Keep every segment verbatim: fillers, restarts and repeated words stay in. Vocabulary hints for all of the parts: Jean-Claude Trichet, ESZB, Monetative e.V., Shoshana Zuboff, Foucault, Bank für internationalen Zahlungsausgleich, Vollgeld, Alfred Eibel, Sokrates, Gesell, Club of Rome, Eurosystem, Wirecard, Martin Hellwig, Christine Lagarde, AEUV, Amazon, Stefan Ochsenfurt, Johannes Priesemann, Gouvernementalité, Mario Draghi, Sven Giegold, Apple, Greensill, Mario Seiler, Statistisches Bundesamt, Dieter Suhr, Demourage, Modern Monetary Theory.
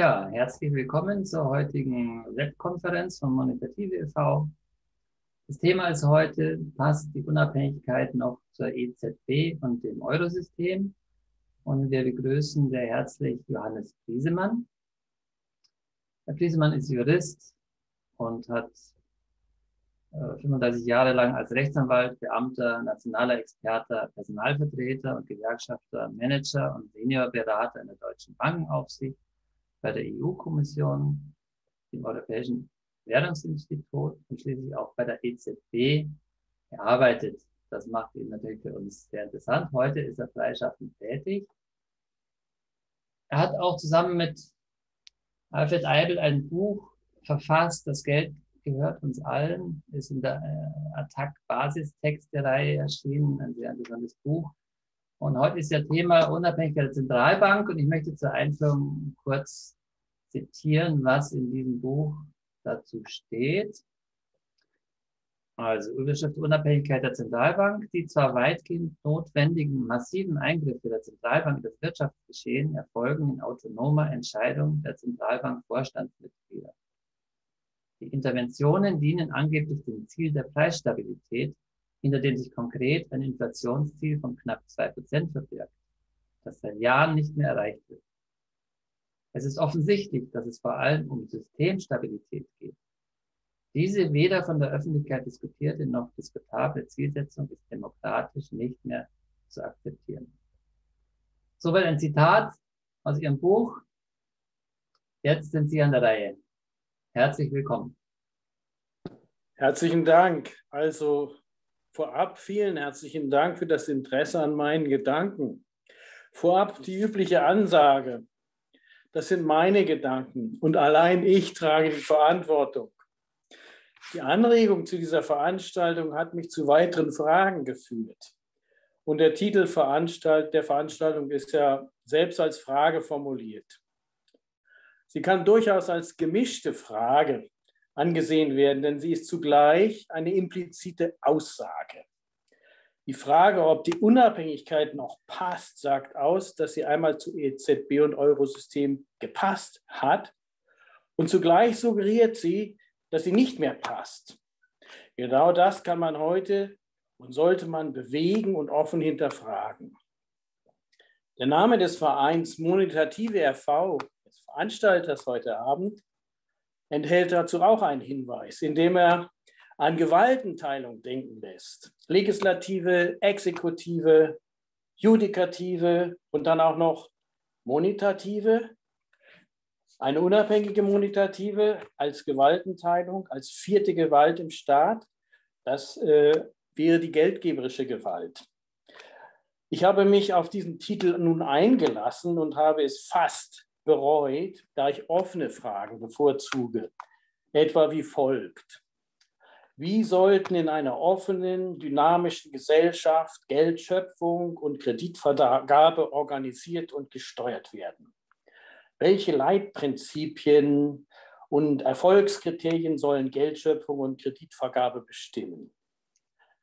Ja, herzlich willkommen zur heutigen Webkonferenz von Monetative e V Das Thema ist heute, passt die Unabhängigkeit noch zur E Z B und dem Eurosystem? Und wir begrüßen sehr herzlich Johannes Priesemann. Herr Priesemann ist Jurist und hat fünfunddreißig Jahre lang als Rechtsanwalt, Beamter, nationaler Experte, Personalvertreter und Gewerkschafter, Manager und Seniorberater in der Deutschen Bankenaufsicht, bei der E U-Kommission, dem Europäischen Währungsinstitut und schließlich auch bei der E Z B gearbeitet. Das macht ihn natürlich für uns sehr interessant. Heute ist er freischaffend tätig. Er hat auch zusammen mit Alfred Eibel ein Buch verfasst, das Geld gehört uns allen, ist in der Attac-Basistext der Reihe erschienen, ein sehr interessantes Buch. Und heute ist ja Thema Unabhängigkeit der Zentralbank und ich möchte zur Einführung kurz zitieren, was in diesem Buch dazu steht. Also Überschrift Unabhängigkeit der Zentralbank, die zwar weitgehend notwendigen massiven Eingriffe der Zentralbank in das Wirtschaftsgeschehen erfolgen in autonomer Entscheidung der Zentralbank-Vorstandsmitglieder. Die Interventionen dienen angeblich dem Ziel der Preisstabilität, hinter dem sich konkret ein Inflationsziel von knapp zwei Prozent verbirgt, das seit Jahren nicht mehr erreicht wird. Es ist offensichtlich, dass es vor allem um Systemstabilität geht. Diese weder von der Öffentlichkeit diskutierte noch diskutable Zielsetzung ist demokratisch nicht mehr zu akzeptieren. Soweit ein Zitat aus Ihrem Buch. Jetzt sind Sie an der Reihe. Herzlich willkommen. Herzlichen Dank. Also vorab vielen herzlichen Dank für das Interesse an meinen Gedanken. Vorab die übliche Ansage. Das sind meine Gedanken und allein ich trage die Verantwortung. Die Anregung zu dieser Veranstaltung hat mich zu weiteren Fragen geführt. Und der Titel der Veranstaltung ist ja selbst als Frage formuliert. Sie kann durchaus als gemischte Frage angesehen werden, denn sie ist zugleich eine implizite Aussage. Die Frage, ob die Unabhängigkeit noch passt, sagt aus, dass sie einmal zu E Z B und Eurosystem gepasst hat und zugleich suggeriert sie, dass sie nicht mehr passt. Genau das kann man heute und sollte man bewegen und offen hinterfragen. Der Name des Vereins Monetative e V, des Veranstalters heute Abend, enthält dazu auch einen Hinweis, indem er an Gewaltenteilung denken lässt. Legislative, Exekutive, Judikative und dann auch noch Monetative. Eine unabhängige Monetative als Gewaltenteilung, als vierte Gewalt im Staat, das äh, wäre die geldgeberische Gewalt. Ich habe mich auf diesen Titel nun eingelassen und habe es fast bereut, da ich offene Fragen bevorzuge, etwa wie folgt. Wie sollten in einer offenen, dynamischen Gesellschaft Geldschöpfung und Kreditvergabe organisiert und gesteuert werden? Welche Leitprinzipien und Erfolgskriterien sollen Geldschöpfung und Kreditvergabe bestimmen?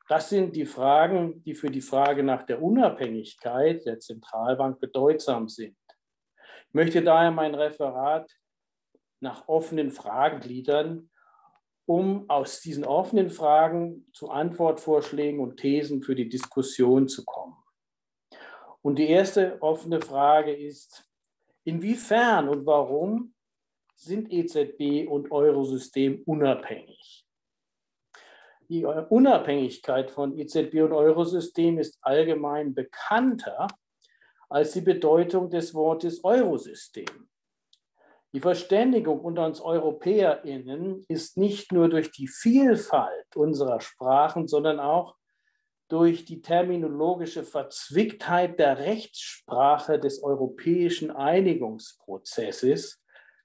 Das sind die Fragen, die für die Frage nach der Unabhängigkeit der Zentralbank bedeutsam sind. Ich möchte daher mein Referat nach offenen Fragen gliedern, um aus diesen offenen Fragen zu Antwortvorschlägen und Thesen für die Diskussion zu kommen. Und die erste offene Frage ist, inwiefern und warum sind E Z B und Eurosystem unabhängig? Die Unabhängigkeit von E Z B und Eurosystem ist allgemein bekannter als die Bedeutung des Wortes Eurosystem. Die Verständigung unter uns EuropäerInnen ist nicht nur durch die Vielfalt unserer Sprachen, sondern auch durch die terminologische Verzwicktheit der Rechtssprache des europäischen Einigungsprozesses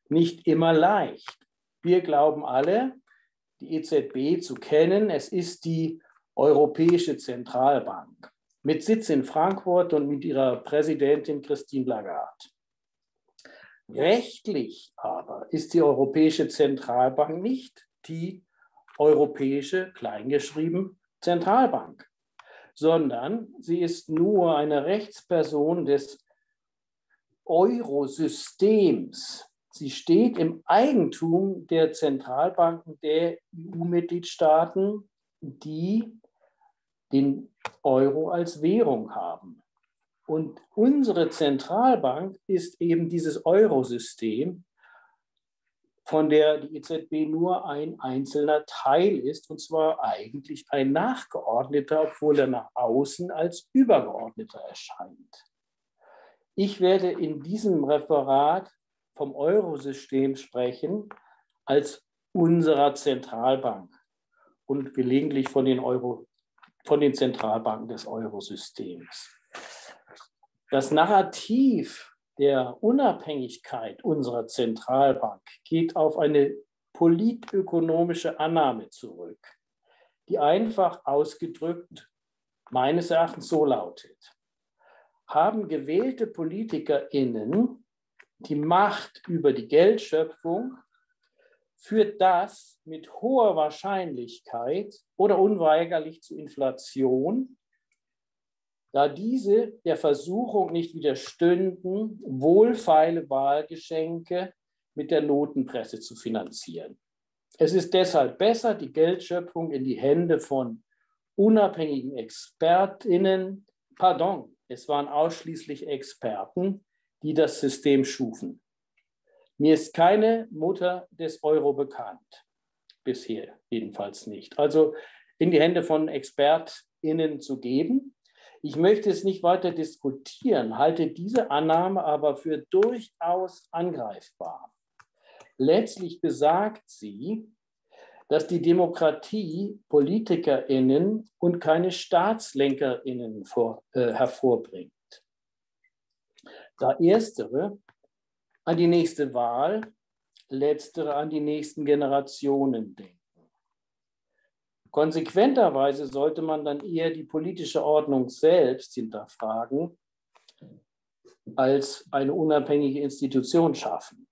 nicht immer leicht. Wir glauben alle, die E Z B zu kennen. Es ist die Europäische Zentralbank mit Sitz in Frankfurt und mit ihrer Präsidentin Christine Lagarde. Rechtlich aber ist die Europäische Zentralbank nicht die Europäische, kleingeschrieben, Zentralbank, sondern sie ist nur eine Rechtsperson des Eurosystems, Sie steht im Eigentum der Zentralbanken der E U-Mitgliedstaaten, die den Euro als Währung haben. Und unsere Zentralbank ist eben dieses Eurosystem, von der die E Z B nur ein einzelner Teil ist, und zwar eigentlich ein nachgeordneter, obwohl er nach außen als übergeordneter erscheint. Ich werde in diesem Referat vom Eurosystem sprechen als unserer Zentralbank und gelegentlich von den, Euro, von den Zentralbanken des Eurosystems. Das Narrativ der Unabhängigkeit unserer Zentralbank geht auf eine politökonomische Annahme zurück, die einfach ausgedrückt meines Erachtens so lautet: Haben gewählte PolitikerInnen die Macht über die Geldschöpfung, führt das mit hoher Wahrscheinlichkeit oder unweigerlich zu Inflation, da diese der Versuchung nicht widerstünden, wohlfeile Wahlgeschenke mit der Notenpresse zu finanzieren. Es ist deshalb besser, die Geldschöpfung in die Hände von unabhängigen ExpertInnen, pardon, es waren ausschließlich Experten, die das System schufen. Mir ist keine Mutter des Euro bekannt, bisher jedenfalls nicht. Also in die Hände von ExpertInnen zu geben. Ich möchte es nicht weiter diskutieren, halte diese Annahme aber für durchaus angreifbar. Letztlich besagt sie, dass die Demokratie PolitikerInnen und keine StaatslenkerInnen vor, äh, hervorbringt. Da erstere an die nächste Wahl, letztere an die nächsten Generationen denken. Konsequenterweise sollte man dann eher die politische Ordnung selbst hinterfragen, als eine unabhängige Institution schaffen.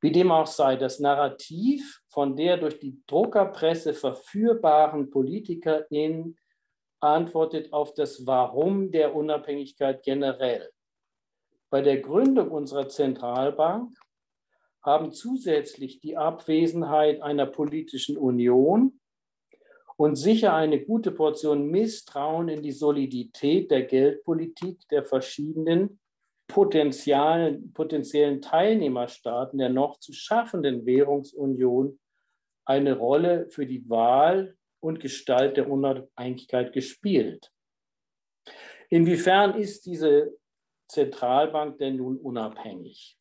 Wie dem auch sei, das Narrativ von der durch die Druckerpresse verführbaren PolitikerInnen antwortet auf das Warum der Unabhängigkeit generell. Bei der Gründung unserer Zentralbank haben zusätzlich die Abwesenheit einer politischen Union und sicher eine gute Portion Misstrauen in die Solidität der Geldpolitik der verschiedenen potenziellen Teilnehmerstaaten der noch zu schaffenden Währungsunion eine Rolle für die Wahl und Gestalt der Unabhängigkeit gespielt. Inwiefern ist diese Zentralbank denn nun unabhängig?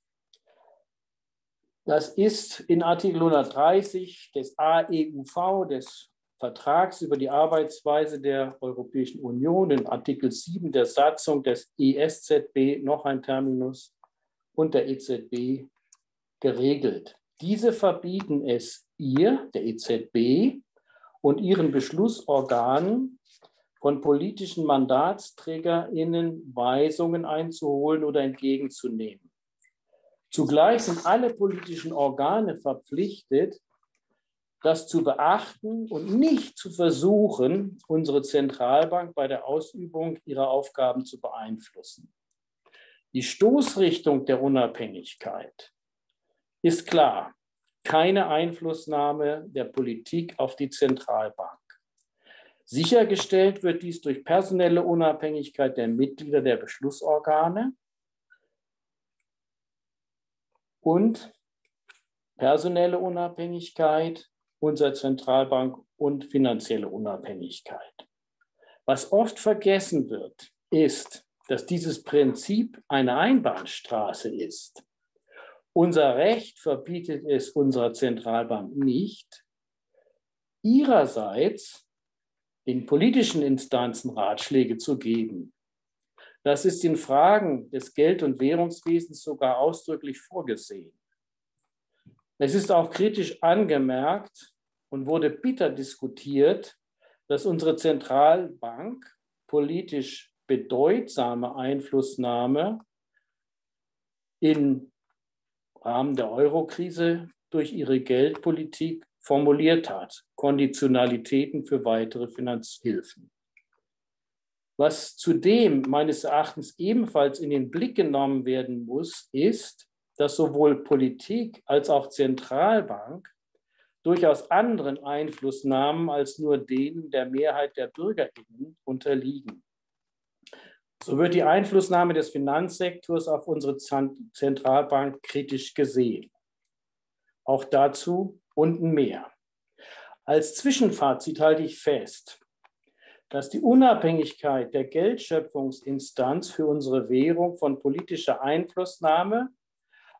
Das ist in Artikel hundertdreißig des A E U V, des Vertrags über die Arbeitsweise der Europäischen Union, in Artikel sieben der Satzung des E S Z B, noch ein Terminus, und der E Z B geregelt. Diese verbieten es ihr, der E Z B, und ihren Beschlussorganen, von politischen MandatsträgerInnen Weisungen einzuholen oder entgegenzunehmen. Zugleich sind alle politischen Organe verpflichtet, das zu beachten und nicht zu versuchen, unsere Zentralbank bei der Ausübung ihrer Aufgaben zu beeinflussen. Die Stoßrichtung der Unabhängigkeit ist klar: keine Einflussnahme der Politik auf die Zentralbank. Sichergestellt wird dies durch personelle Unabhängigkeit der Mitglieder der Beschlussorgane und personelle Unabhängigkeit unserer Zentralbank und finanzielle Unabhängigkeit. Was oft vergessen wird, ist, dass dieses Prinzip eine Einbahnstraße ist. Unser Recht verbietet es unserer Zentralbank nicht, ihrerseits den politischen Instanzen Ratschläge zu geben. Das ist in Fragen des Geld- und Währungswesens sogar ausdrücklich vorgesehen. Es ist auch kritisch angemerkt und wurde bitter diskutiert, dass unsere Zentralbank politisch bedeutsame Einflussnahme im Rahmen der Eurokrise durch ihre Geldpolitik formuliert hat: Konditionalitäten für weitere Finanzhilfen. Was zudem meines Erachtens ebenfalls in den Blick genommen werden muss, ist, dass sowohl Politik als auch Zentralbank durchaus anderen Einflussnahmen als nur denen der Mehrheit der BürgerInnen unterliegen. So wird die Einflussnahme des Finanzsektors auf unsere Zentralbank kritisch gesehen. Auch dazu unten mehr. Als Zwischenfazit halte ich fest, dass die Unabhängigkeit der Geldschöpfungsinstanz für unsere Währung von politischer Einflussnahme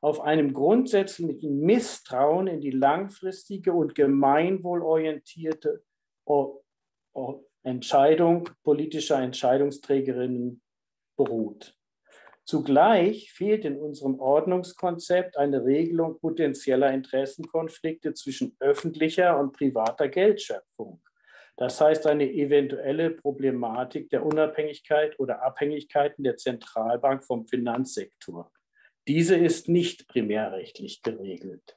auf einem grundsätzlichen Misstrauen in die langfristige und gemeinwohlorientierte Entscheidung politischer Entscheidungsträgerinnen beruht. Zugleich fehlt in unserem Ordnungskonzept eine Regelung potenzieller Interessenkonflikte zwischen öffentlicher und privater Geldschöpfung. Das heißt, eine eventuelle Problematik der Unabhängigkeit oder Abhängigkeiten der Zentralbank vom Finanzsektor. Diese ist nicht primärrechtlich geregelt.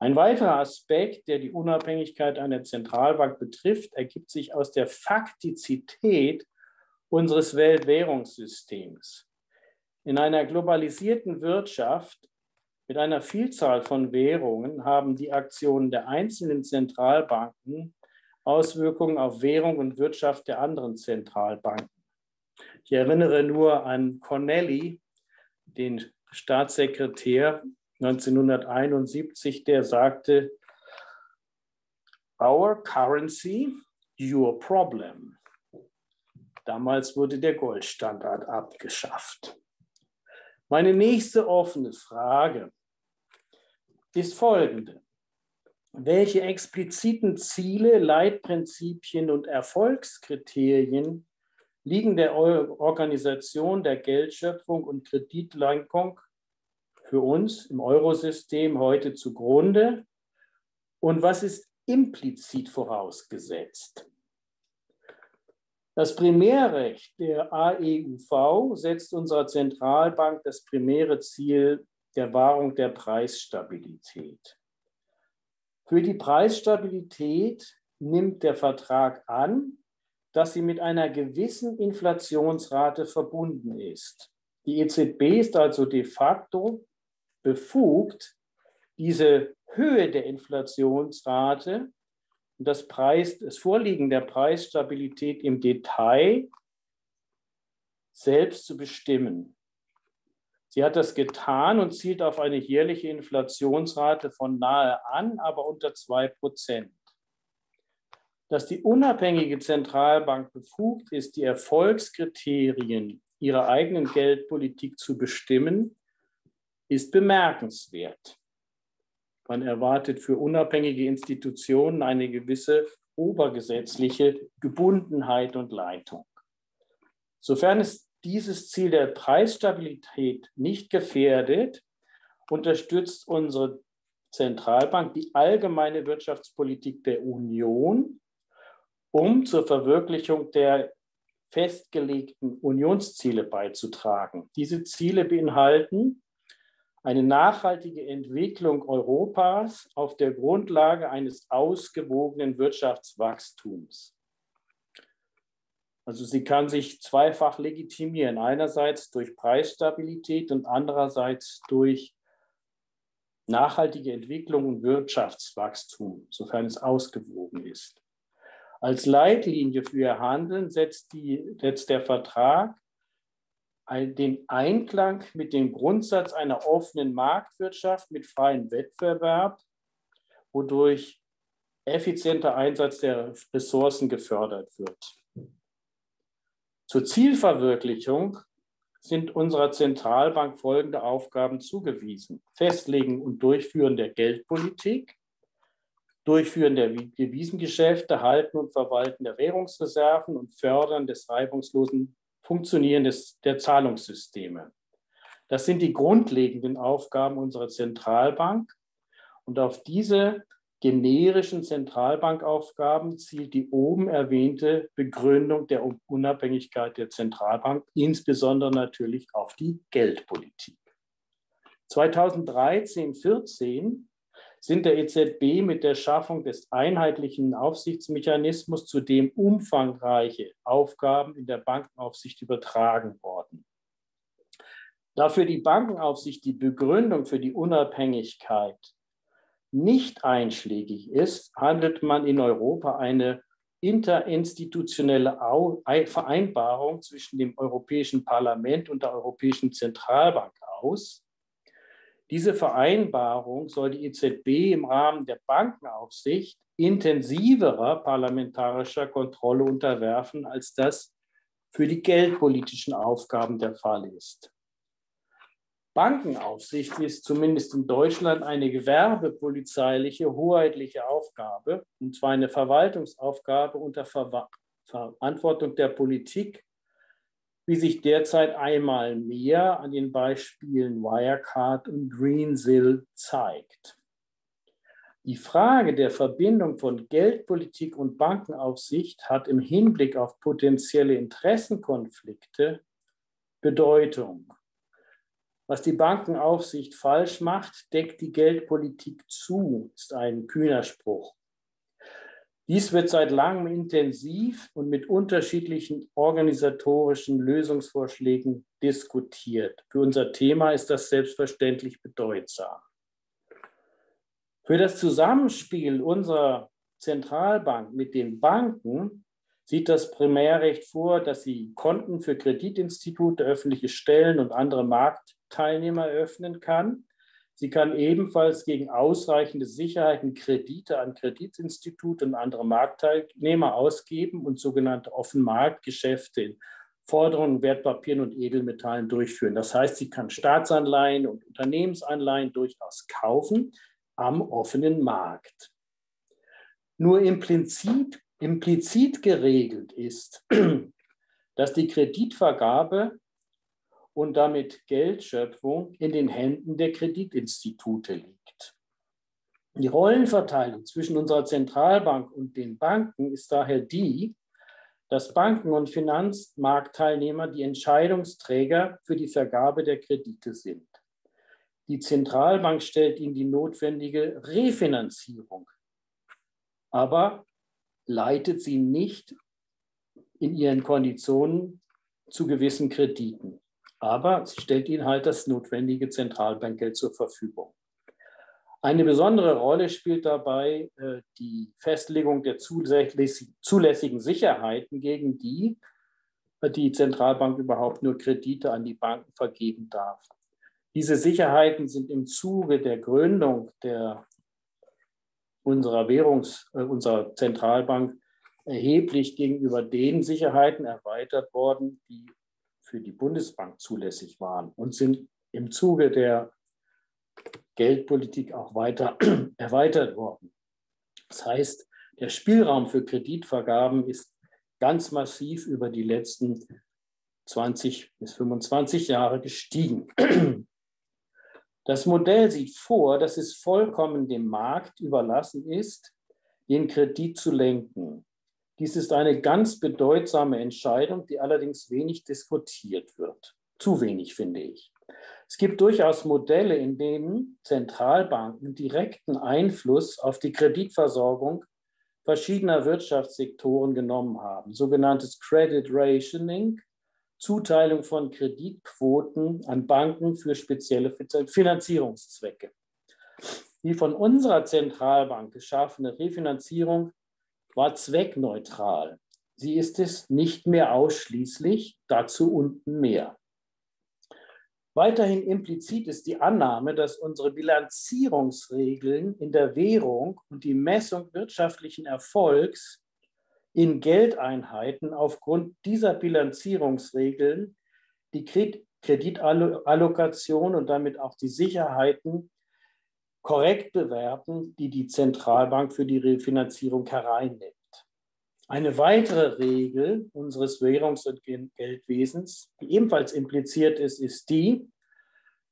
Ein weiterer Aspekt, der die Unabhängigkeit einer Zentralbank betrifft, ergibt sich aus der Faktizität unseres Weltwährungssystems. In einer globalisierten Wirtschaft mit einer Vielzahl von Währungen haben die Aktionen der einzelnen Zentralbanken Auswirkungen auf Währung und Wirtschaft der anderen Zentralbanken. Ich erinnere nur an Connally, den Staatssekretär neunzehnhunderteinundsiebzig, der sagte, "Our currency, your problem." Damals wurde der Goldstandard abgeschafft. Meine nächste offene Frage ist folgende. Welche expliziten Ziele, Leitprinzipien und Erfolgskriterien liegen der Organisation der Geldschöpfung und Kreditlenkung für uns im Eurosystem heute zugrunde? Und was ist implizit vorausgesetzt? Das Primärrecht der A E U V setzt unserer Zentralbank das primäre Ziel der Wahrung der Preisstabilität. Für die Preisstabilität nimmt der Vertrag an, dass sie mit einer gewissen Inflationsrate verbunden ist. Die E Z B ist also de facto befugt, diese Höhe der Inflationsrate und das, Preis, das Vorliegen der Preisstabilität im Detail selbst zu bestimmen. Sie hat das getan und zielt auf eine jährliche Inflationsrate von nahe an, aber unter zwei Prozent. Dass die unabhängige Zentralbank befugt ist, die Erfolgskriterien ihrer eigenen Geldpolitik zu bestimmen, ist bemerkenswert. Man erwartet für unabhängige Institutionen eine gewisse obergesetzliche Gebundenheit und Leitung. Sofern es dieses Ziel der Preisstabilität nicht gefährdet, unterstützt unsere Zentralbank die allgemeine Wirtschaftspolitik der Union, um zur Verwirklichung der festgelegten Unionsziele beizutragen. Diese Ziele beinhalten eine nachhaltige Entwicklung Europas auf der Grundlage eines ausgewogenen Wirtschaftswachstums. Also sie kann sich zweifach legitimieren, einerseits durch Preisstabilität und andererseits durch nachhaltige Entwicklung und Wirtschaftswachstum, sofern es ausgewogen ist. Als Leitlinie für ihr Handeln setzt, die, setzt der Vertrag den Einklang mit dem Grundsatz einer offenen Marktwirtschaft mit freiem Wettbewerb, wodurch effizienter Einsatz der Ressourcen gefördert wird. Zur Zielverwirklichung sind unserer Zentralbank folgende Aufgaben zugewiesen: Festlegen und Durchführen der Geldpolitik, Durchführen der Devisengeschäfte, Halten und Verwalten der Währungsreserven und Fördern des reibungslosen Funktionierens der Zahlungssysteme. Das sind die grundlegenden Aufgaben unserer Zentralbank. Und auf diese generischen Zentralbankaufgaben zielt die oben erwähnte Begründung der Unabhängigkeit der Zentralbank, insbesondere natürlich auf die Geldpolitik. zweitausenddreizehn vierzehn sind der E Z B mit der Schaffung des einheitlichen Aufsichtsmechanismus zudem umfangreiche Aufgaben in der Bankenaufsicht übertragen worden. Dafür die Bankenaufsicht die Begründung für die Unabhängigkeit nicht einschlägig ist, handelt man in Europa eine interinstitutionelle Vereinbarung zwischen dem Europäischen Parlament und der Europäischen Zentralbank aus. Diese Vereinbarung soll die E Z B im Rahmen der Bankenaufsicht intensiverer parlamentarischer Kontrolle unterwerfen, als das für die geldpolitischen Aufgaben der Fall ist. Bankenaufsicht ist zumindest in Deutschland eine gewerbepolizeiliche, hoheitliche Aufgabe, und zwar eine Verwaltungsaufgabe unter Ver- Verantwortung der Politik, wie sich derzeit einmal mehr an den Beispielen Wirecard und Greensill zeigt. Die Frage der Verbindung von Geldpolitik und Bankenaufsicht hat im Hinblick auf potenzielle Interessenkonflikte Bedeutung. Was die Bankenaufsicht falsch macht, deckt die Geldpolitik zu, ist ein kühner Spruch. Dies wird seit langem intensiv und mit unterschiedlichen organisatorischen Lösungsvorschlägen diskutiert. Für unser Thema ist das selbstverständlich bedeutsam. Für das Zusammenspiel unserer Zentralbank mit den Banken sieht das Primärrecht vor, dass sie Konten für Kreditinstitute, öffentliche Stellen und andere Marktteilnehmer eröffnen kann. Sie kann ebenfalls gegen ausreichende Sicherheiten Kredite an Kreditinstitute und andere Marktteilnehmer ausgeben und sogenannte Offenmarktgeschäfte in Forderungen, Wertpapieren und Edelmetallen durchführen. Das heißt, sie kann Staatsanleihen und Unternehmensanleihen durchaus kaufen am offenen Markt. Nur im Prinzip Implizit geregelt ist, dass die Kreditvergabe und damit Geldschöpfung in den Händen der Kreditinstitute liegt. Die Rollenverteilung zwischen unserer Zentralbank und den Banken ist daher die, dass Banken und Finanzmarktteilnehmer die Entscheidungsträger für die Vergabe der Kredite sind. Die Zentralbank stellt ihnen die notwendige Refinanzierung, aber leitet sie nicht in ihren Konditionen zu gewissen Krediten. Aber sie stellt ihnen halt das notwendige Zentralbankgeld zur Verfügung. Eine besondere Rolle spielt dabei äh, die Festlegung der zulässigen Sicherheiten, gegen die die Zentralbank überhaupt nur Kredite an die Banken vergeben darf. Diese Sicherheiten sind im Zuge der Gründung der unserer Währungs, äh, unserer Zentralbank erheblich gegenüber den Sicherheiten erweitert worden, die für die Bundesbank zulässig waren, und sind im Zuge der Geldpolitik auch weiter erweitert worden. Das heißt, der Spielraum für Kreditvergaben ist ganz massiv über die letzten zwanzig bis fünfundzwanzig Jahre gestiegen. Das Modell sieht vor, dass es vollkommen dem Markt überlassen ist, den Kredit zu lenken. Dies ist eine ganz bedeutsame Entscheidung, die allerdings wenig diskutiert wird. Zu wenig, finde ich. Es gibt durchaus Modelle, in denen Zentralbanken direkten Einfluss auf die Kreditversorgung verschiedener Wirtschaftssektoren genommen haben. Sogenanntes Credit Rationing, Zuteilung von Kreditquoten an Banken für spezielle Finanzierungszwecke. Die von unserer Zentralbank geschaffene Refinanzierung war zweckneutral. Sie ist es nicht mehr ausschließlich, dazu unten mehr. Weiterhin implizit ist die Annahme, dass unsere Bilanzierungsregeln in der Währung und die Messung wirtschaftlichen Erfolgs in Geldeinheiten aufgrund dieser Bilanzierungsregeln die Kreditallokation und damit auch die Sicherheiten korrekt bewerten, die die Zentralbank für die Refinanzierung hereinnimmt. Eine weitere Regel unseres Währungs- und Geldwesens, die ebenfalls impliziert ist, ist die,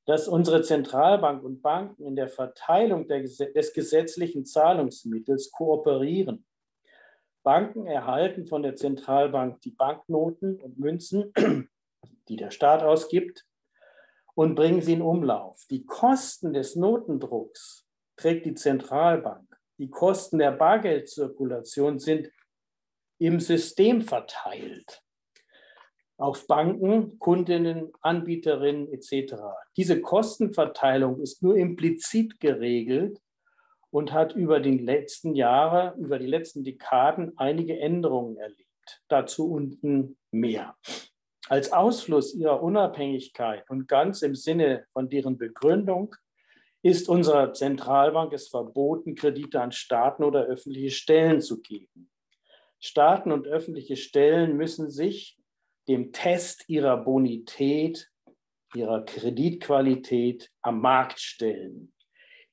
dass unsere Zentralbank und Banken in der Verteilung der, des gesetzlichen Zahlungsmittels kooperieren. Banken erhalten von der Zentralbank die Banknoten und Münzen, die der Staat ausgibt, und bringen sie in Umlauf. Die Kosten des Notendrucks trägt die Zentralbank. Die Kosten der Bargeldzirkulation sind im System verteilt. auf Banken, Kundinnen, Anbieterinnen et cetera. Diese Kostenverteilung ist nur implizit geregelt und hat über die letzten Jahre, über die letzten Dekaden einige Änderungen erlebt. Dazu unten mehr. Als Ausfluss ihrer Unabhängigkeit und ganz im Sinne von deren Begründung ist unserer Zentralbank es verboten, Kredite an Staaten oder öffentliche Stellen zu geben. Staaten und öffentliche Stellen müssen sich dem Test ihrer Bonität, ihrer Kreditqualität am Markt stellen.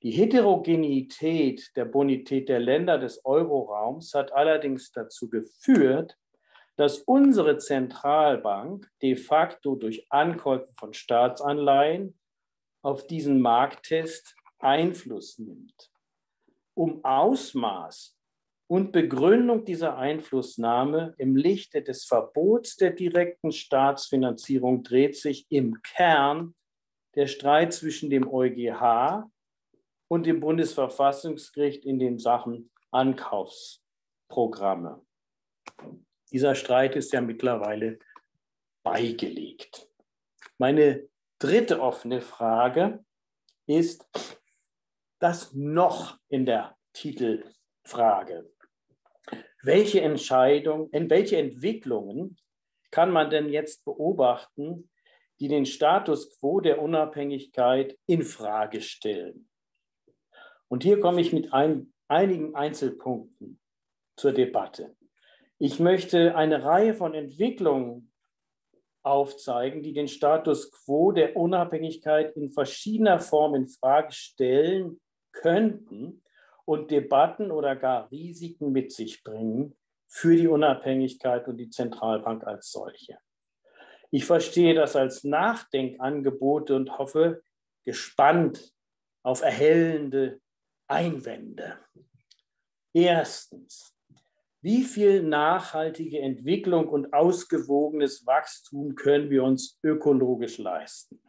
Die Heterogenität der Bonität der Länder des Euroraums hat allerdings dazu geführt, dass unsere Zentralbank de facto durch Ankäufe von Staatsanleihen auf diesen Markttest Einfluss nimmt. Um Ausmaß und Begründung dieser Einflussnahme im Lichte des Verbots der direkten Staatsfinanzierung dreht sich im Kern der Streit zwischen dem EuGH und dem Bundesverfassungsgericht in den Sachen Ankaufsprogramme. Dieser Streit ist ja mittlerweile beigelegt. Meine dritte offene Frage ist das noch in der Titelfrage. Welche Entscheidung, in welche Entwicklungen kann man denn jetzt beobachten, die den Status quo der Unabhängigkeit infrage stellen? Und hier komme ich mit ein, einigen Einzelpunkten zur Debatte. Ich möchte eine Reihe von Entwicklungen aufzeigen, die den Status quo der Unabhängigkeit in verschiedener Form infrage stellen könnten und Debatten oder gar Risiken mit sich bringen für die Unabhängigkeit und die Zentralbank als solche. Ich verstehe das als Nachdenkangebote und hoffe gespannt auf erhellende Einwände. Erstens. Wie viel nachhaltige Entwicklung und ausgewogenes Wachstum können wir uns ökologisch leisten?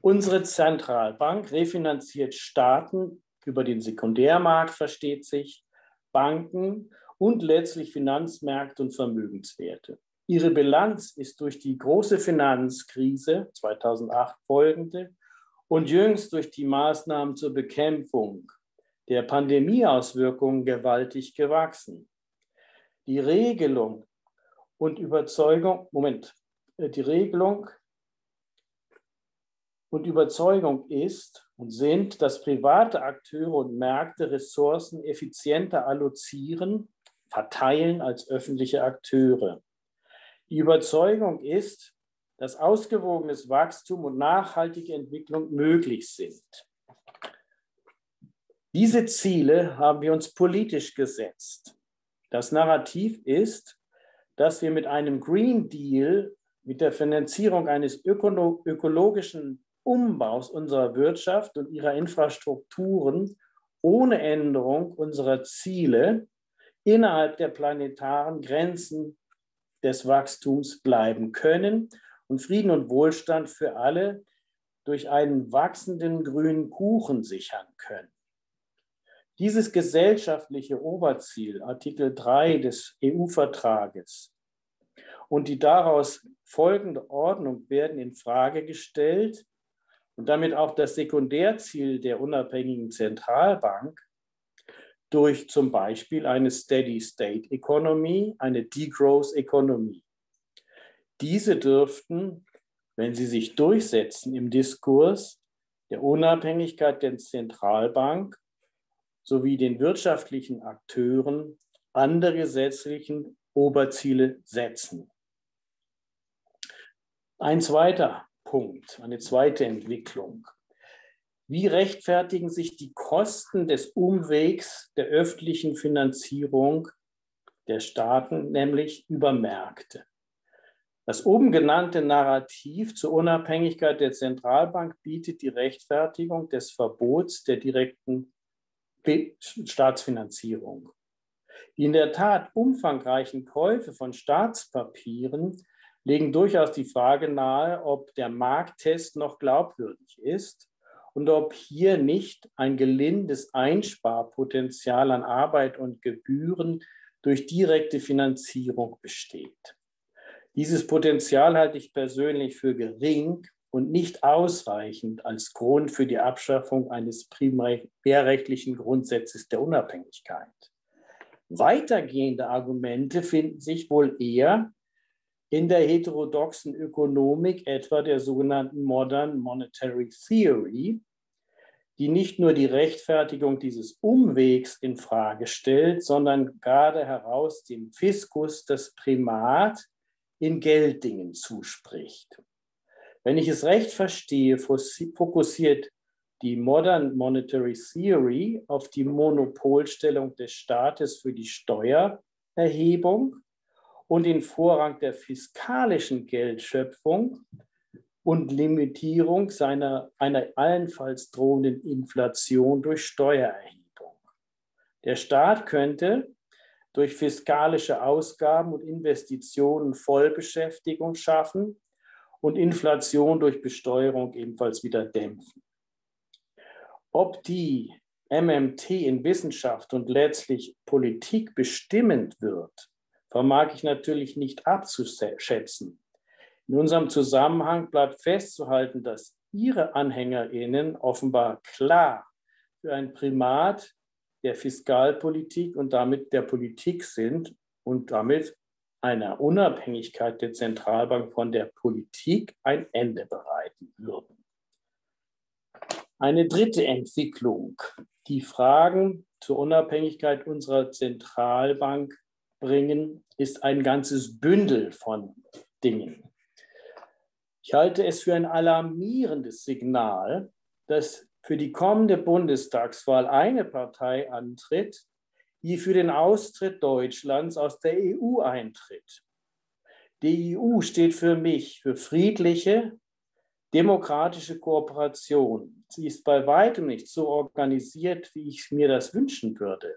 Unsere Zentralbank refinanziert Staaten über den Sekundärmarkt, versteht sich, Banken und letztlich Finanzmärkte und Vermögenswerte. Ihre Bilanz ist durch die große Finanzkrise zweitausendacht folgende und jüngst durch die Maßnahmen zur Bekämpfung der Pandemieauswirkungen gewaltig gewachsen. Die Regelung und Überzeugung, Moment, die Regelung und Überzeugung ist und sind, dass private Akteure und Märkte Ressourcen effizienter allozieren, verteilen als öffentliche Akteure. Die Überzeugung ist, dass ausgewogenes Wachstum und nachhaltige Entwicklung möglich sind. Diese Ziele haben wir uns politisch gesetzt. Das Narrativ ist, dass wir mit einem Green Deal, mit der Finanzierung eines öko- ökologischen Umbaus unserer Wirtschaft und ihrer Infrastrukturen ohne Änderung unserer Ziele innerhalb der planetaren Grenzen des Wachstums bleiben können und Frieden und Wohlstand für alle durch einen wachsenden grünen Kuchen sichern können. Dieses gesellschaftliche Oberziel, Artikel drei des E U-Vertrages und die daraus folgende Ordnung werden infrage gestellt und damit auch das Sekundärziel der unabhängigen Zentralbank durch zum Beispiel eine Steady-State-Economy, eine Degrowth-Economy. Diese dürften, wenn sie sich durchsetzen im Diskurs der Unabhängigkeit der Zentralbank, sowie den wirtschaftlichen Akteuren andere gesetzlichen Oberziele setzen. Ein zweiter Punkt, eine zweite Entwicklung. Wie rechtfertigen sich die Kosten des Umwegs der öffentlichen Finanzierung der Staaten, nämlich über Märkte? Das oben genannte Narrativ zur Unabhängigkeit der Zentralbank bietet die Rechtfertigung des Verbots der direkten Staatsfinanzierung. Die in der Tat umfangreichen Käufe von Staatspapieren legen durchaus die Frage nahe, ob der Markttest noch glaubwürdig ist und ob hier nicht ein gelindes Einsparpotenzial an Arbeit und Gebühren durch direkte Finanzierung besteht. Dieses Potenzial halte ich persönlich für gering und nicht ausreichend als Grund für die Abschaffung eines primärrechtlichen Grundsatzes der Unabhängigkeit. Weitergehende Argumente finden sich wohl eher in der heterodoxen Ökonomik, etwa der sogenannten Modern Monetary Theory, die nicht nur die Rechtfertigung dieses Umwegs in Frage stellt, sondern gerade heraus dem Fiskus das Primat in Gelddingen zuspricht. Wenn ich es recht verstehe, fokussiert die Modern Monetary Theory auf die Monopolstellung des Staates für die Steuererhebung und den Vorrang der fiskalischen Geldschöpfung und Limitierung seiner, einer allenfalls drohenden Inflation durch Steuererhebung. Der Staat könnte durch fiskalische Ausgaben und Investitionen Vollbeschäftigung schaffen und Inflation durch Besteuerung ebenfalls wieder dämpfen. Ob die M M T in Wissenschaft und letztlich Politik bestimmend wird, vermag ich natürlich nicht abzuschätzen. In unserem Zusammenhang bleibt festzuhalten, dass ihre AnhängerInnen offenbar klar für ein Primat der Fiskalpolitik und damit der Politik sind und damit einer Unabhängigkeit der Zentralbank von der Politik ein Ende bereiten würden. Eine dritte Entwicklung, die Fragen zur Unabhängigkeit unserer Zentralbank bringen, ist ein ganzes Bündel von Dingen. Ich halte es für ein alarmierendes Signal, dass für die kommende Bundestagswahl eine Partei antritt, die für den Austritt Deutschlands aus der E U eintritt. Die E U steht für mich für friedliche, demokratische Kooperation. Sie ist bei weitem nicht so organisiert, wie ich mir das wünschen würde.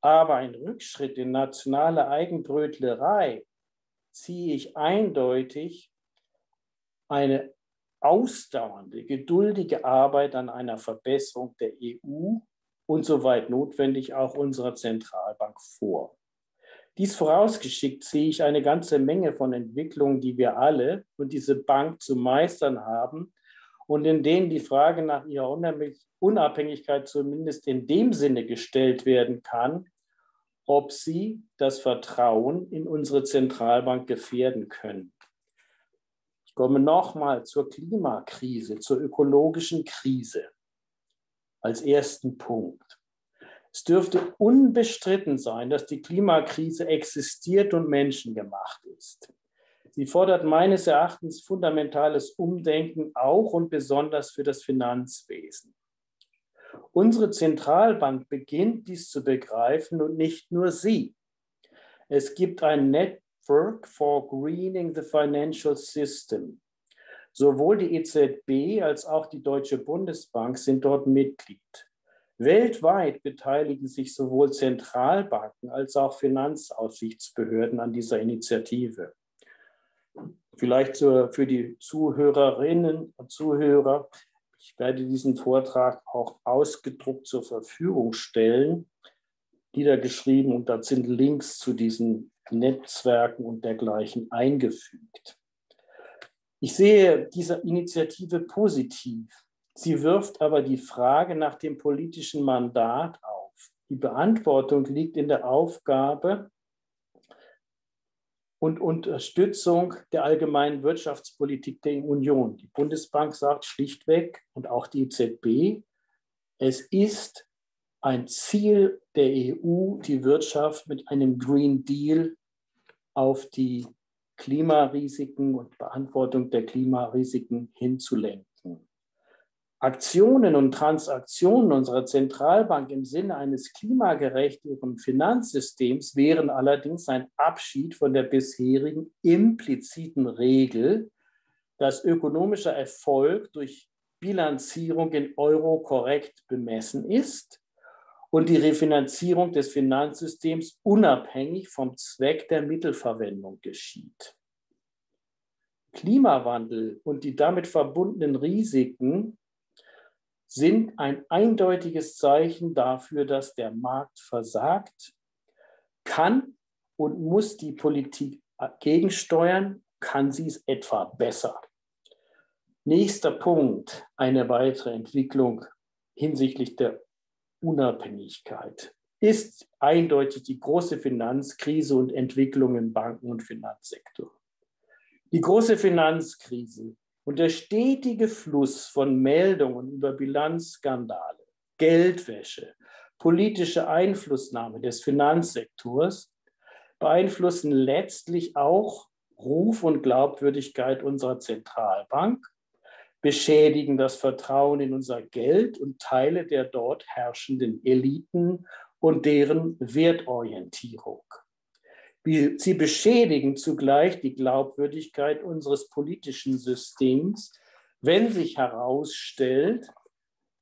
Aber ein Rückschritt in nationale Eigenbrötlerei ziehe ich eindeutig eine ausdauernde, geduldige Arbeit an einer Verbesserung der E U und soweit notwendig auch unserer Zentralbank vor. Dies vorausgeschickt sehe ich eine ganze Menge von Entwicklungen, die wir alle und diese Bank zu meistern haben und in denen die Frage nach ihrer Unabhängigkeit zumindest in dem Sinne gestellt werden kann, ob sie das Vertrauen in unsere Zentralbank gefährden können. Ich komme nochmal zur Klimakrise, zur ökologischen Krise als ersten Punkt. Es dürfte unbestritten sein, dass die Klimakrise existiert und menschengemacht ist. Sie fordert meines Erachtens fundamentales Umdenken auch und besonders für das Finanzwesen. Unsere Zentralbank beginnt dies zu begreifen und nicht nur sie. Es gibt ein Netz Network for Greening the Financial System. Sowohl die E Z B als auch die Deutsche Bundesbank sind dort Mitglied. Weltweit beteiligen sich sowohl Zentralbanken als auch Finanzaufsichtsbehörden an dieser Initiative. Vielleicht für die Zuhörerinnen und Zuhörer, ich werde diesen Vortrag auch ausgedruckt zur Verfügung stellen, niedergeschrieben, und da sind Links zu diesen Netzwerken und dergleichen eingefügt. Ich sehe diese Initiative positiv. Sie wirft aber die Frage nach dem politischen Mandat auf. Die Beantwortung liegt in der Aufgabe und Unterstützung der allgemeinen Wirtschaftspolitik der Union. Die Bundesbank sagt schlichtweg und auch die E Z B, es ist ein Ziel der E U, die Wirtschaft mit einem Green Deal auf die Klimarisiken und Beantwortung der Klimarisiken hinzulenken. Aktionen und Transaktionen unserer Zentralbank im Sinne eines klimagerechteren Finanzsystems wären allerdings ein Abschied von der bisherigen impliziten Regel, dass ökonomischer Erfolg durch Bilanzierung in Euro korrekt bemessen ist und die Refinanzierung des Finanzsystems unabhängig vom Zweck der Mittelverwendung geschieht. Klimawandel und die damit verbundenen Risiken sind ein eindeutiges Zeichen dafür, dass der Markt versagt, kann und muss die Politik gegensteuern, kann sie es etwa besser. Nächster Punkt, eine weitere Entwicklung hinsichtlich der Unabhängigkeit ist eindeutig die große Finanzkrise und Entwicklung im Banken- und Finanzsektor. Die große Finanzkrise und der stetige Fluss von Meldungen über Bilanzskandale, Geldwäsche, politische Einflussnahme des Finanzsektors beeinflussen letztlich auch Ruf und Glaubwürdigkeit unserer Zentralbank, beschädigen das Vertrauen in unser Geld und Teile der dort herrschenden Eliten und deren Wertorientierung. Sie beschädigen zugleich die Glaubwürdigkeit unseres politischen Systems, wenn sich herausstellt,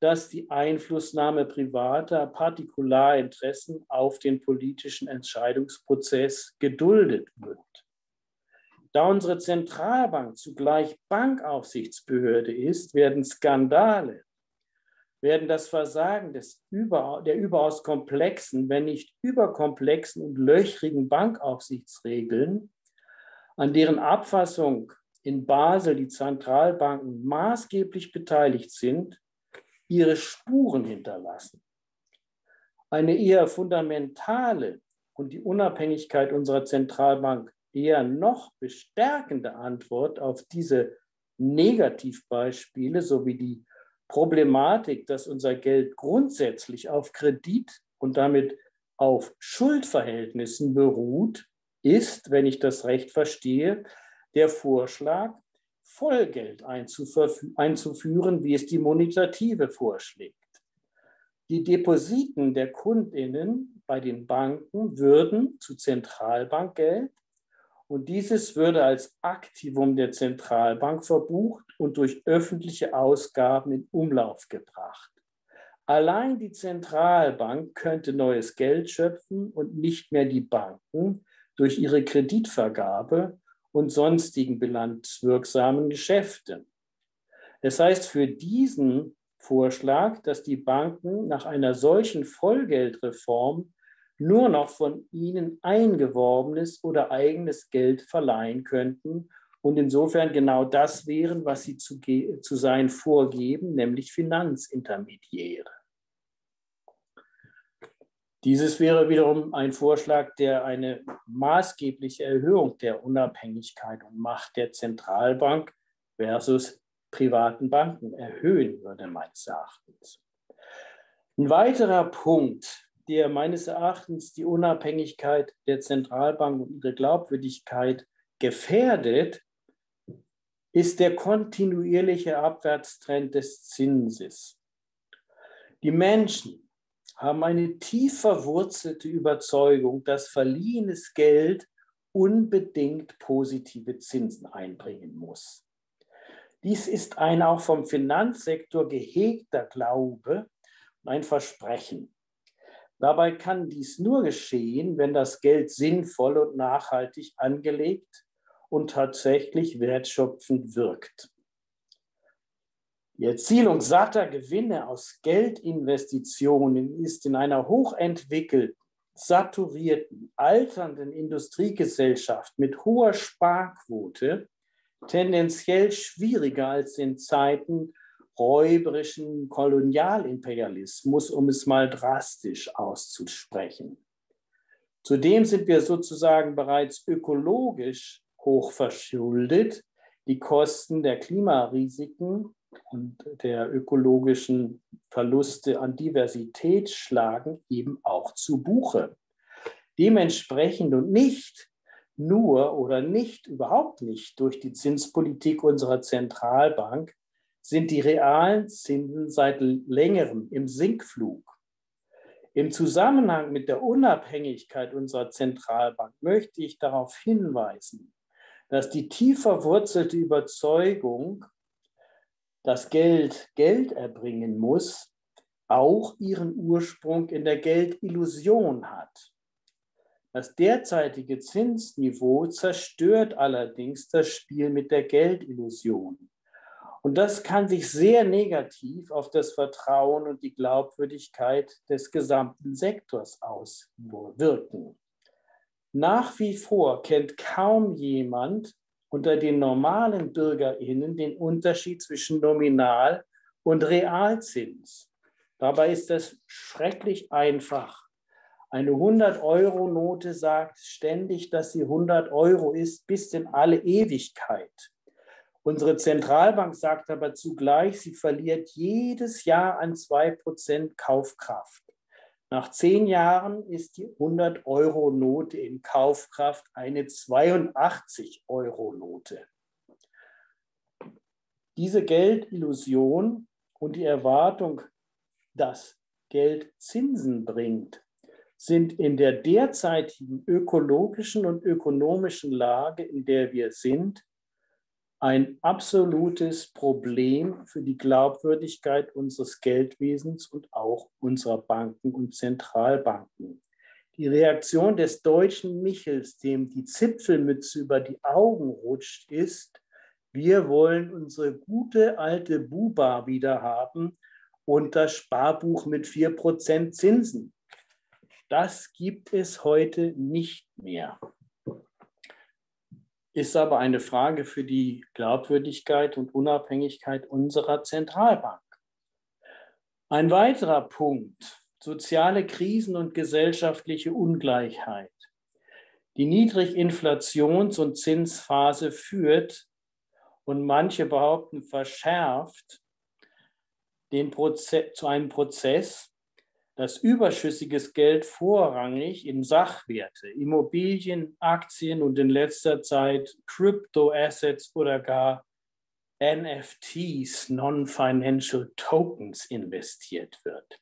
dass die Einflussnahme privater Partikularinteressen auf den politischen Entscheidungsprozess geduldet wird. Da unsere Zentralbank zugleich Bankaufsichtsbehörde ist, werden Skandale, werden das Versagen des über, der überaus komplexen, wenn nicht überkomplexen und löchrigen Bankaufsichtsregeln, an deren Abfassung in Basel die Zentralbanken maßgeblich beteiligt sind, ihre Spuren hinterlassen. Eine eher fundamentale und die Unabhängigkeit unserer Zentralbank eher noch bestärkende Antwort auf diese Negativbeispiele sowie die Problematik, dass unser Geld grundsätzlich auf Kredit und damit auf Schuldverhältnissen beruht, ist, wenn ich das recht verstehe, der Vorschlag, Vollgeld einzuführen, wie es die Monetative vorschlägt. Die Depositen der KundInnen bei den Banken würden zu Zentralbankgeld und dieses würde als Aktivum der Zentralbank verbucht und durch öffentliche Ausgaben in Umlauf gebracht. Allein die Zentralbank könnte neues Geld schöpfen und nicht mehr die Banken durch ihre Kreditvergabe und sonstigen bilanzwirksamen Geschäfte. Das heißt für diesen Vorschlag, dass die Banken nach einer solchen Vollgeldreform nur noch von ihnen eingeworbenes oder eigenes Geld verleihen könnten und insofern genau das wären, was sie zu, zu sein vorgeben, nämlich Finanzintermediäre. Dieses wäre wiederum ein Vorschlag, der eine maßgebliche Erhöhung der Unabhängigkeit und Macht der Zentralbank versus privaten Banken erhöhen würde, meines Erachtens. Ein weiterer Punkt, der meines Erachtens die Unabhängigkeit der Zentralbank und ihre Glaubwürdigkeit gefährdet, ist der kontinuierliche Abwärtstrend des Zinses. Die Menschen haben eine tief verwurzelte Überzeugung, dass verliehenes Geld unbedingt positive Zinsen einbringen muss. Dies ist ein auch vom Finanzsektor gehegter Glaube und ein Versprechen. Dabei kann dies nur geschehen, wenn das Geld sinnvoll und nachhaltig angelegt und tatsächlich wertschöpfend wirkt. Die Erzielung satter Gewinne aus Geldinvestitionen ist in einer hochentwickelten, saturierten, alternden Industriegesellschaft mit hoher Sparquote tendenziell schwieriger als in Zeiten räuberischen Kolonialimperialismus, um es mal drastisch auszusprechen. Zudem sind wir sozusagen bereits ökologisch hochverschuldet. Die Kosten der Klimarisiken und der ökologischen Verluste an Diversität schlagen eben auch zu Buche. Dementsprechend und nicht nur oder nicht überhaupt nicht durch die Zinspolitik unserer Zentralbank sind die realen Zinsen seit längerem im Sinkflug. Im Zusammenhang mit der Unabhängigkeit unserer Zentralbank möchte ich darauf hinweisen, dass die tief verwurzelte Überzeugung, dass Geld Geld erbringen muss, auch ihren Ursprung in der Geldillusion hat. Das derzeitige Zinsniveau zerstört allerdings das Spiel mit der Geldillusion. Und das kann sich sehr negativ auf das Vertrauen und die Glaubwürdigkeit des gesamten Sektors auswirken. Nach wie vor kennt kaum jemand unter den normalen BürgerInnen den Unterschied zwischen Nominal- und Realzins. Dabei ist das schrecklich einfach. Eine hundert-Euro-Note sagt ständig, dass sie hundert Euro ist, bis in alle Ewigkeit. Unsere Zentralbank sagt aber zugleich, sie verliert jedes Jahr an zwei Prozent Kaufkraft. Nach zehn Jahren ist die hundert-Euro-Note in Kaufkraft eine zweiundachtzig-Euro-Note. Diese Geldillusion und die Erwartung, dass Geld Zinsen bringt, sind in der derzeitigen ökologischen und ökonomischen Lage, in der wir sind, ein absolutes Problem für die Glaubwürdigkeit unseres Geldwesens und auch unserer Banken und Zentralbanken. Die Reaktion des deutschen Michels, dem die Zipfelmütze über die Augen rutscht, ist, wir wollen unsere gute alte Buba wieder haben und das Sparbuch mit vier Prozent Zinsen. Das gibt es heute nicht mehr. Ist aber eine Frage für die Glaubwürdigkeit und Unabhängigkeit unserer Zentralbank. Ein weiterer Punkt, soziale Krisen und gesellschaftliche Ungleichheit. Die Niedriginflations- und Zinsphase führt und manche behaupten verschärft den Proze- zu einem Prozess, dass überschüssiges Geld vorrangig in Sachwerte, Immobilien, Aktien und in letzter Zeit Crypto-Assets oder gar N F Ts, Non-Financial Tokens, investiert wird.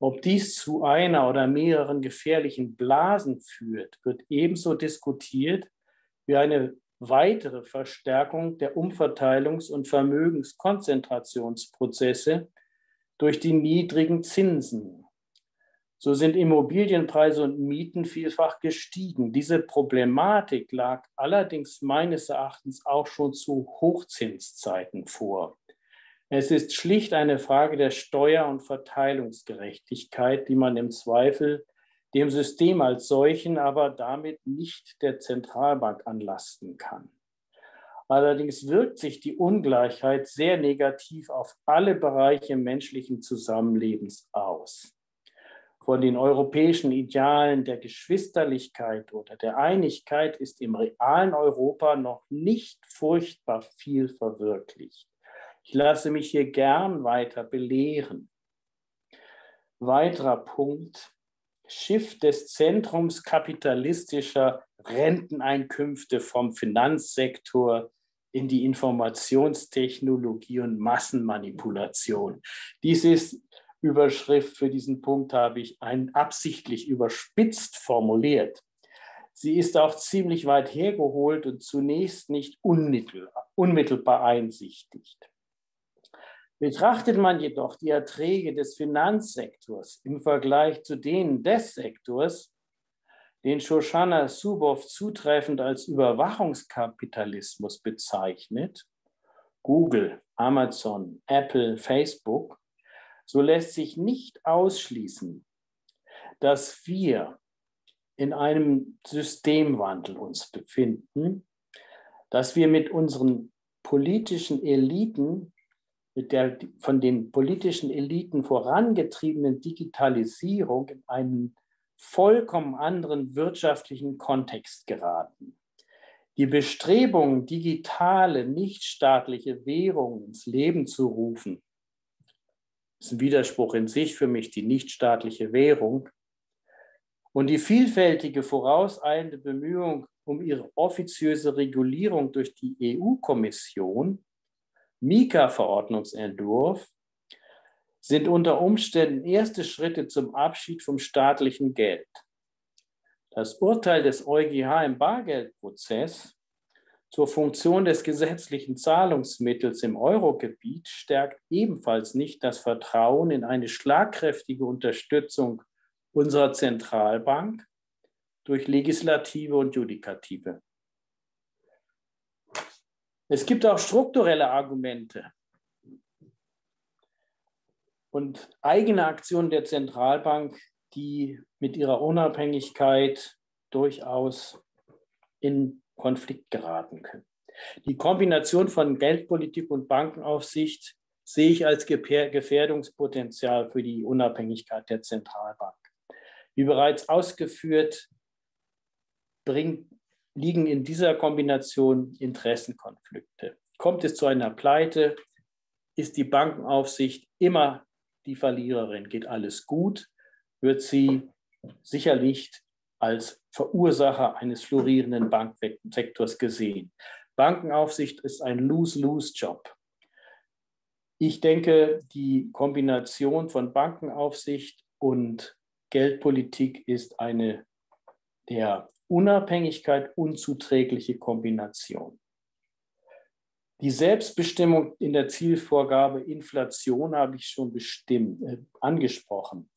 Ob dies zu einer oder mehreren gefährlichen Blasen führt, wird ebenso diskutiert wie eine weitere Verstärkung der Umverteilungs- und Vermögenskonzentrationsprozesse durch die niedrigen Zinsen. So sind Immobilienpreise und Mieten vielfach gestiegen. Diese Problematik lag allerdings meines Erachtens auch schon zu Hochzinszeiten vor. Es ist schlicht eine Frage der Steuer- und Verteilungsgerechtigkeit, die man im Zweifel dem System als solchen, aber damit nicht der Zentralbank anlasten kann. Allerdings wirkt sich die Ungleichheit sehr negativ auf alle Bereiche menschlichen Zusammenlebens aus. Von den europäischen Idealen der Geschwisterlichkeit oder der Einigkeit ist im realen Europa noch nicht furchtbar viel verwirklicht. Ich lasse mich hier gern weiter belehren. Weiterer Punkt: Schiff des Zentrums kapitalistischer Renteneinkünfte vom Finanzsektor in die Informationstechnologie und Massenmanipulation. Dies ist Überschrift für diesen Punkt, habe ich einen absichtlich überspitzt formuliert. Sie ist auch ziemlich weit hergeholt und zunächst nicht unmittelbar, unmittelbar einsichtigt. Betrachtet man jedoch die Erträge des Finanzsektors im Vergleich zu denen des Sektors, den Shoshana Zuboff zutreffend als Überwachungskapitalismus bezeichnet, Google, Amazon, Apple, Facebook, so lässt sich nicht ausschließen, dass wir in einem Systemwandel uns befinden, dass wir mit unseren politischen Eliten, mit der von den politischen Eliten vorangetriebenen Digitalisierung in einen vollkommen anderen wirtschaftlichen Kontext geraten. Die Bestrebungen, digitale, nichtstaatliche Währungen ins Leben zu rufen, ist ein Widerspruch in sich für mich, die nichtstaatliche Währung, und die vielfältige vorauseilende Bemühung um ihre offiziöse Regulierung durch die E U-Kommission, Mika-Verordnungsentwurf, sind unter Umständen erste Schritte zum Abschied vom staatlichen Geld. Das Urteil des EuGH im Bargeldprozess zur Funktion des gesetzlichen Zahlungsmittels im Eurogebiet stärkt ebenfalls nicht das Vertrauen in eine schlagkräftige Unterstützung unserer Zentralbank durch Legislative und Judikative. Es gibt auch strukturelle Argumente und eigene Aktionen der Zentralbank, die mit ihrer Unabhängigkeit durchaus in Konflikt geraten können. Die Kombination von Geldpolitik und Bankenaufsicht sehe ich als Gefährdungspotenzial für die Unabhängigkeit der Zentralbank. Wie bereits ausgeführt, bringt, liegen in dieser Kombination Interessenkonflikte. Kommt es zu einer Pleite, ist die Bankenaufsicht immer die Verliererin. Geht alles gut, wird sie sicherlich als Verursacher eines florierenden Banksektors gesehen. Bankenaufsicht ist ein Lose-Lose-Job. Ich denke, die Kombination von Bankenaufsicht und Geldpolitik ist eine der Unabhängigkeit unzuträgliche Kombination. Die Selbstbestimmung in der Zielvorgabe Inflation habe ich schon bestimmt, äh, angesprochen.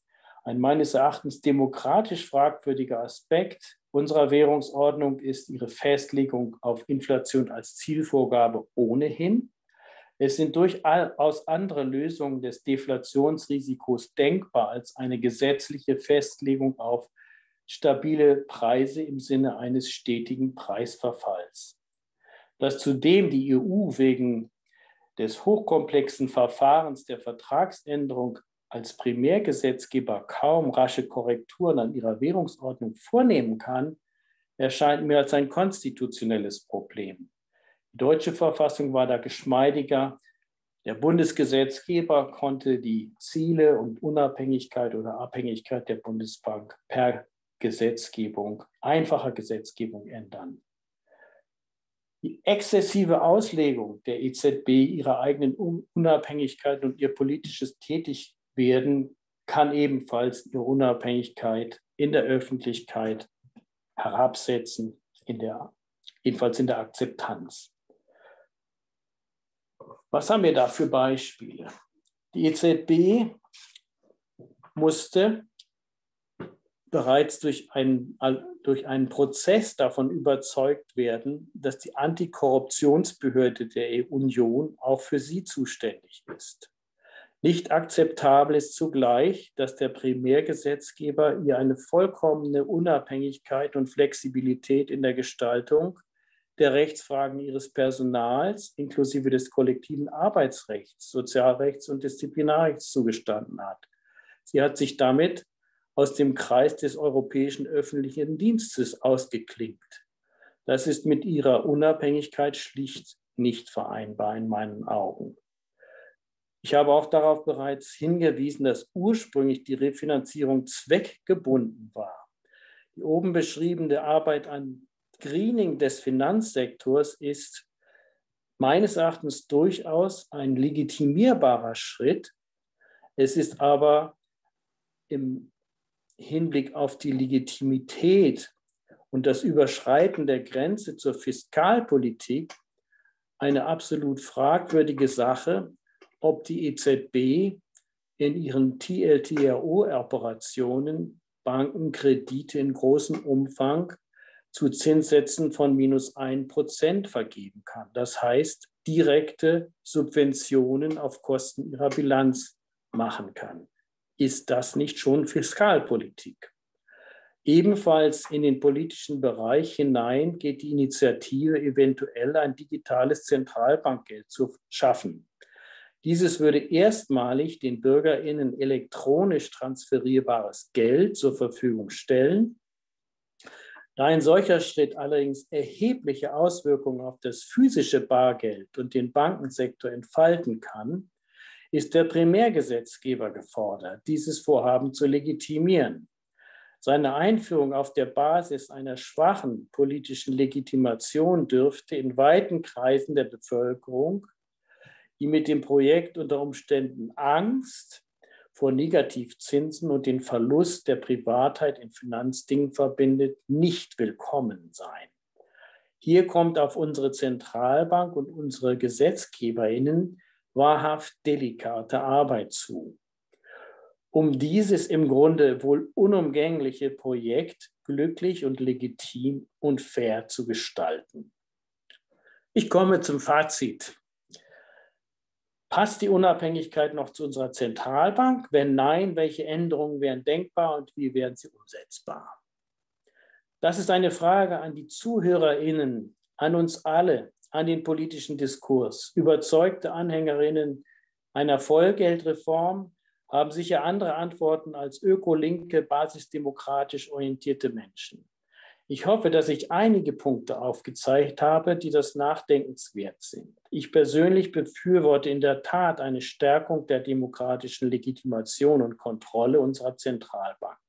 Ein meines Erachtens demokratisch fragwürdiger Aspekt unserer Währungsordnung ist ihre Festlegung auf Inflation als Zielvorgabe ohnehin. Es sind durchaus andere Lösungen des Deflationsrisikos denkbar als eine gesetzliche Festlegung auf stabile Preise im Sinne eines stetigen Preisverfalls. Dass zudem die E U wegen des hochkomplexen Verfahrens der Vertragsänderung als Primärgesetzgeber kaum rasche Korrekturen an ihrer Währungsordnung vornehmen kann, erscheint mir als ein konstitutionelles Problem. Die deutsche Verfassung war da geschmeidiger. Der Bundesgesetzgeber konnte die Ziele und Unabhängigkeit oder Abhängigkeit der Bundesbank per Gesetzgebung, einfacher Gesetzgebung ändern. Die exzessive Auslegung der E Z B ihrer eigenen Unabhängigkeit und ihr politisches Tätigkeit werden, kann ebenfalls ihre Unabhängigkeit in der Öffentlichkeit herabsetzen, in der, jedenfalls in der Akzeptanz. Was haben wir da für Beispiele? Die E Z B musste bereits durch einen, durch einen Prozess davon überzeugt werden, dass die Antikorruptionsbehörde der Union auch für sie zuständig ist. Nicht akzeptabel ist zugleich, dass der Primärgesetzgeber ihr eine vollkommene Unabhängigkeit und Flexibilität in der Gestaltung der Rechtsfragen ihres Personals inklusive des kollektiven Arbeitsrechts, Sozialrechts und Disziplinarrechts zugestanden hat. Sie hat sich damit aus dem Kreis des europäischen öffentlichen Dienstes ausgeklinkt. Das ist mit ihrer Unabhängigkeit schlicht nicht vereinbar in meinen Augen. Ich habe auch darauf bereits hingewiesen, dass ursprünglich die Refinanzierung zweckgebunden war. Die oben beschriebene Arbeit an Greening des Finanzsektors ist meines Erachtens durchaus ein legitimierbarer Schritt. Es ist aber im Hinblick auf die Legitimität und das Überschreiten der Grenze zur Fiskalpolitik eine absolut fragwürdige Sache, ob die E Z B in ihren T L T R O-Operationen Bankenkredite in großem Umfang zu Zinssätzen von minus ein Prozent vergeben kann. Das heißt, direkte Subventionen auf Kosten ihrer Bilanz machen kann. Ist das nicht schon Fiskalpolitik? Ebenfalls in den politischen Bereich hinein geht die Initiative, eventuell ein digitales Zentralbankgeld zu schaffen. Dieses würde erstmalig den BürgerInnen elektronisch transferierbares Geld zur Verfügung stellen. Da ein solcher Schritt allerdings erhebliche Auswirkungen auf das physische Bargeld und den Bankensektor entfalten kann, ist der Primärgesetzgeber gefordert, dieses Vorhaben zu legitimieren. Seine Einführung auf der Basis einer schwachen politischen Legitimation dürfte in weiten Kreisen der Bevölkerung, die mit dem Projekt unter Umständen Angst vor Negativzinsen und den Verlust der Privatheit in Finanzdingen verbindet, nicht willkommen sein. Hier kommt auf unsere Zentralbank und unsere GesetzgeberInnen wahrhaft delikate Arbeit zu. Um dieses im Grunde wohl unumgängliche Projekt glücklich und legitim und fair zu gestalten. Ich komme zum Fazit. Passt die Unabhängigkeit noch zu unserer Zentralbank? Wenn nein, welche Änderungen wären denkbar und wie wären sie umsetzbar? Das ist eine Frage an die ZuhörerInnen, an uns alle, an den politischen Diskurs. Überzeugte AnhängerInnen einer Vollgeldreform haben sicher andere Antworten als ökolinke, basisdemokratisch orientierte Menschen. Ich hoffe, dass ich einige Punkte aufgezeigt habe, die das nachdenkenswert sind. Ich persönlich befürworte in der Tat eine Stärkung der demokratischen Legitimation und Kontrolle unserer Zentralbank.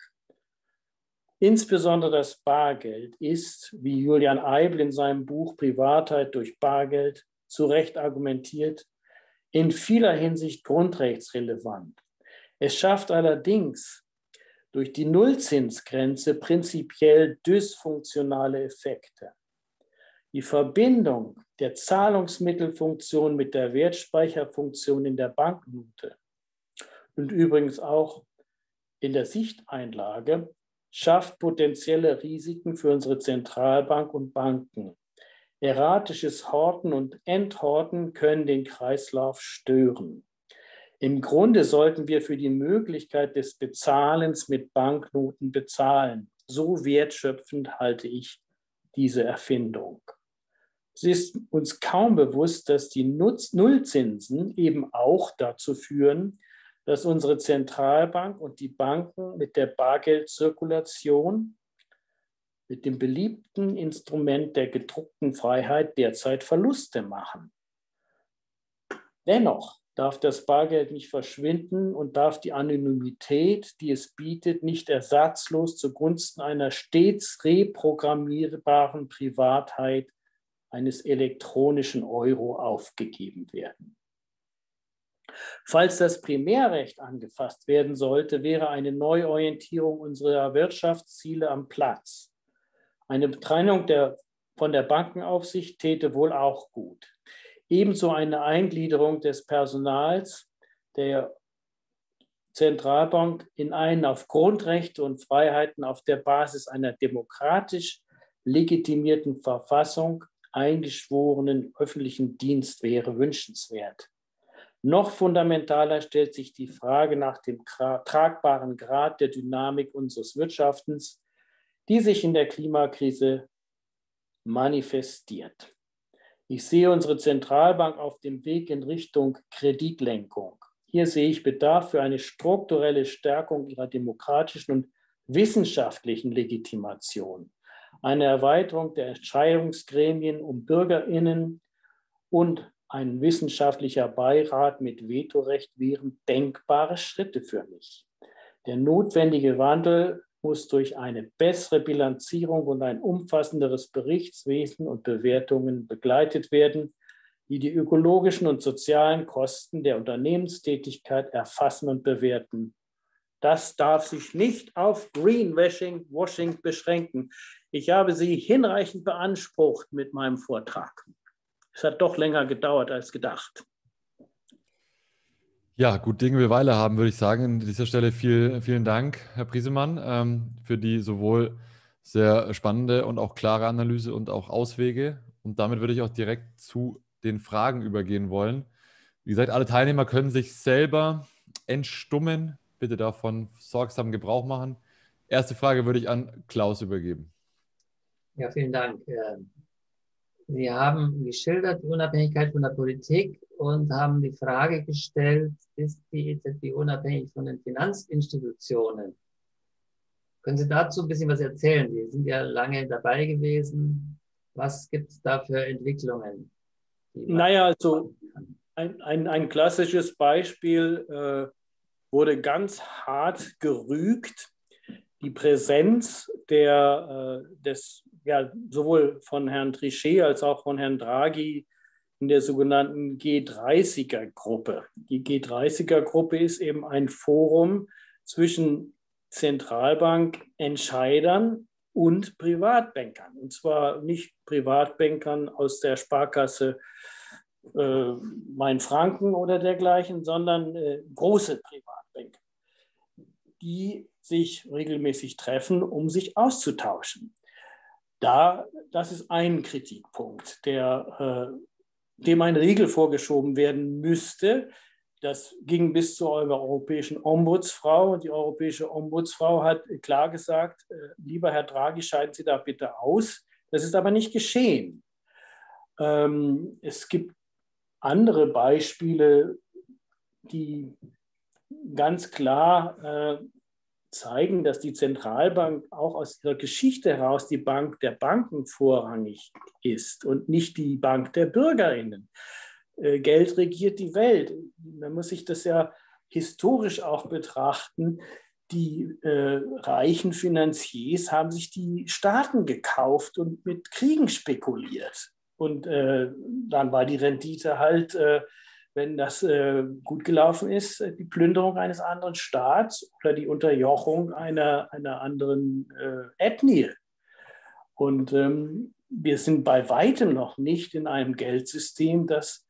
Insbesondere das Bargeld ist, wie Julian Eibl in seinem Buch Privatheit durch Bargeld zu Recht argumentiert, in vieler Hinsicht grundrechtsrelevant. Es schafft allerdings durch die Nullzinsgrenze prinzipiell dysfunktionale Effekte. Die Verbindung der Zahlungsmittelfunktion mit der Wertspeicherfunktion in der Banknote und übrigens auch in der Sichteinlage schafft potenzielle Risiken für unsere Zentralbank und Banken. Erratisches Horten und Enthorten können den Kreislauf stören. Im Grunde sollten wir für die Möglichkeit des Bezahlens mit Banknoten bezahlen. So wertschöpfend halte ich diese Erfindung. Es ist uns kaum bewusst, dass die Nullzinsen eben auch dazu führen, dass unsere Zentralbank und die Banken mit der Bargeldzirkulation, mit dem beliebten Instrument der gedruckten Freiheit, derzeit Verluste machen. Dennoch darf das Bargeld nicht verschwinden und darf die Anonymität, die es bietet, nicht ersatzlos zugunsten einer stets reprogrammierbaren Privatheit eines elektronischen Euro aufgegeben werden. Falls das Primärrecht angefasst werden sollte, wäre eine Neuorientierung unserer Wirtschaftsziele am Platz. Eine Betrennung der, von der Bankenaufsicht täte wohl auch gut. Ebenso eine Eingliederung des Personals der Zentralbank in einen auf Grundrechte und Freiheiten auf der Basis einer demokratisch legitimierten Verfassung eingeschworenen öffentlichen Dienst wäre wünschenswert. Noch fundamentaler stellt sich die Frage nach dem tragbaren Grad der Dynamik unseres Wirtschaftens, die sich in der Klimakrise manifestiert. Ich sehe unsere Zentralbank auf dem Weg in Richtung Kreditlenkung. Hier sehe ich Bedarf für eine strukturelle Stärkung ihrer demokratischen und wissenschaftlichen Legitimation, eine Erweiterung der Entscheidungsgremien um BürgerInnen und ein wissenschaftlicher Beirat mit Vetorecht wären denkbare Schritte für mich. Der notwendige Wandel muss durch eine bessere Bilanzierung und ein umfassenderes Berichtswesen und Bewertungen begleitet werden, die die ökologischen und sozialen Kosten der Unternehmenstätigkeit erfassen und bewerten. Das darf sich nicht auf Greenwashing Washing beschränken. Ich habe Sie hinreichend beansprucht mit meinem Vortrag. Es hat doch länger gedauert als gedacht. Ja, gut Dinge wir Weile haben, würde ich sagen. An dieser Stelle viel, vielen Dank, Herr Priesemann, ähm, für die sowohl sehr spannende und auch klare Analyse und auch Auswege. Und damit würde ich auch direkt zu den Fragen übergehen wollen. Wie gesagt, alle Teilnehmer können sich selber entstummen. Bitte davon sorgsam Gebrauch machen. Erste Frage würde ich an Klaus übergeben. Ja, vielen Dank. Sie haben geschildert die Unabhängigkeit von der Politik und haben die Frage gestellt, ist die E Z B unabhängig von den Finanzinstitutionen? Können Sie dazu ein bisschen was erzählen? Sie sind ja lange dabei gewesen. Was gibt es da für Entwicklungen? Naja, also ein, ein, ein klassisches Beispiel äh, wurde ganz hart gerügt. Die Präsenz der, äh, des, ja, sowohl von Herrn Trichet als auch von Herrn Draghi in der sogenannten G dreißiger-Gruppe. Die G dreißiger-Gruppe ist eben ein Forum zwischen Zentralbankentscheidern und Privatbankern. Und zwar nicht Privatbankern aus der Sparkasse äh, Mainfranken oder dergleichen, sondern äh, große Privatbanker, die sich regelmäßig treffen, um sich auszutauschen. Da, das ist ein Kritikpunkt, der, äh, dem ein Riegel vorgeschoben werden müsste, Das ging bis zur europäischen Ombudsfrau. Die europäische Ombudsfrau hat klar gesagt, lieber Herr Draghi, scheiden Sie da bitte aus. Das ist aber nicht geschehen. Es gibt andere Beispiele, die ganz klar zeigen, dass die Zentralbank auch aus ihrer Geschichte heraus die Bank der Banken vorrangig ist und nicht die Bank der BürgerInnen. Geld regiert die Welt. Man muss sich das ja historisch auch betrachten. Die äh, reichen Finanziers haben sich die Staaten gekauft und mit Kriegen spekuliert. Und äh, dann war die Rendite halt, äh, wenn das äh, gut gelaufen ist, die Plünderung eines anderen Staats oder die Unterjochung einer, einer anderen äh, Ethnie. Und ähm, wir sind bei weitem noch nicht in einem Geldsystem, das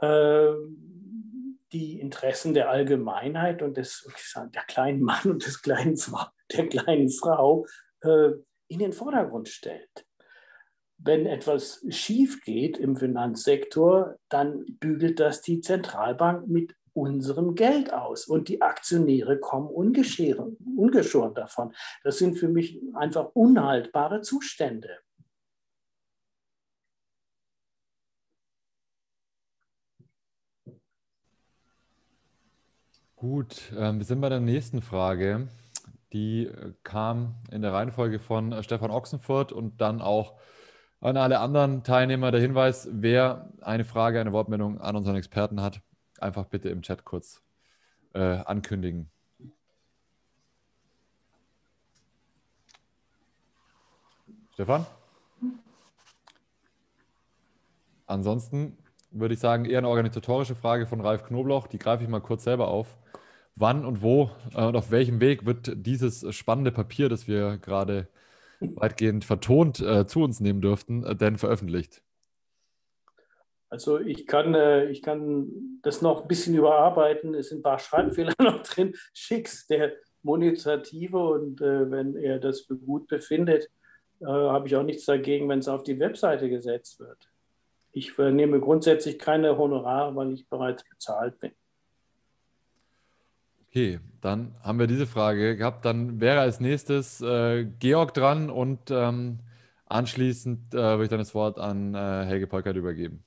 die Interessen der Allgemeinheit und des, der kleinen Mann und des kleinen, der kleinen Frau äh, in den Vordergrund stellt. Wenn etwas schief geht im Finanzsektor, dann bügelt das die Zentralbank mit unserem Geld aus und die Aktionäre kommen ungeschoren davon. Das sind für mich einfach unhaltbare Zustände. Gut, wir sind bei der nächsten Frage. Die kam in der Reihenfolge von Stefan Ochsenfurt und dann auch an alle anderen Teilnehmer der Hinweis, wer eine Frage, eine Wortmeldung an unseren Experten hat, einfach bitte im Chat kurz äh, ankündigen. Stefan? Ansonsten würde ich sagen, eher eine organisatorische Frage von Ralf Knobloch. Die greife ich mal kurz selber auf. Wann und wo äh, und auf welchem Weg wird dieses spannende Papier, das wir gerade weitgehend vertont äh, zu uns nehmen dürften, äh, denn veröffentlicht? Also ich kann, äh, ich kann das noch ein bisschen überarbeiten. Es sind ein paar Schreibfehler noch drin. Schick's der Monetative und äh, wenn er das für gut befindet, äh, habe ich auch nichts dagegen, wenn es auf die Webseite gesetzt wird. Ich nehme grundsätzlich keine Honorare, weil ich bereits bezahlt bin. Okay, dann haben wir diese Frage gehabt. Dann wäre als nächstes äh, Georg dran und ähm, anschließend äh, würde ich dann das Wort an äh, Helge Polkert übergeben.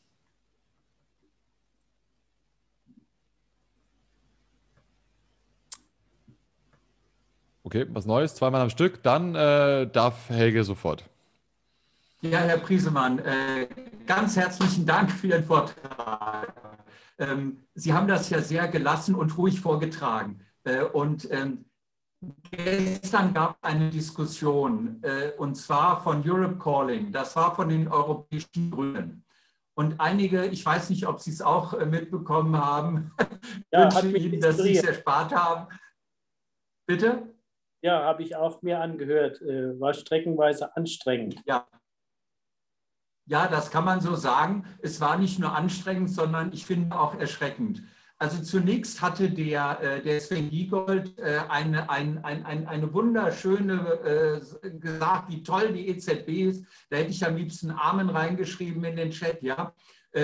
Okay, was Neues, zweimal am Stück. Dann äh, darf Helge sofort. Ja, Herr Priesemann, äh, ganz herzlichen Dank für Ihren Vortrag. Ähm, Sie haben das ja sehr gelassen und ruhig vorgetragen. Äh, und ähm, gestern gab es eine Diskussion, äh, und zwar von Europe Calling. Das war von den europäischen Grünen. Und einige, ich weiß nicht, ob Sie es auch äh, mitbekommen haben, ja, wünschen Ihnen, dass Sie es erspart haben. Bitte? Ja, habe ich auch mir angehört. Äh, war streckenweise anstrengend. Ja. Ja, das kann man so sagen. Es war nicht nur anstrengend, sondern ich finde auch erschreckend. Also zunächst hatte der, der Sven Giegold eine, eine, eine, eine wunderschöne gesagt, wie toll die E Z B ist. Da hätte ich am liebsten Amen reingeschrieben in den Chat, ja.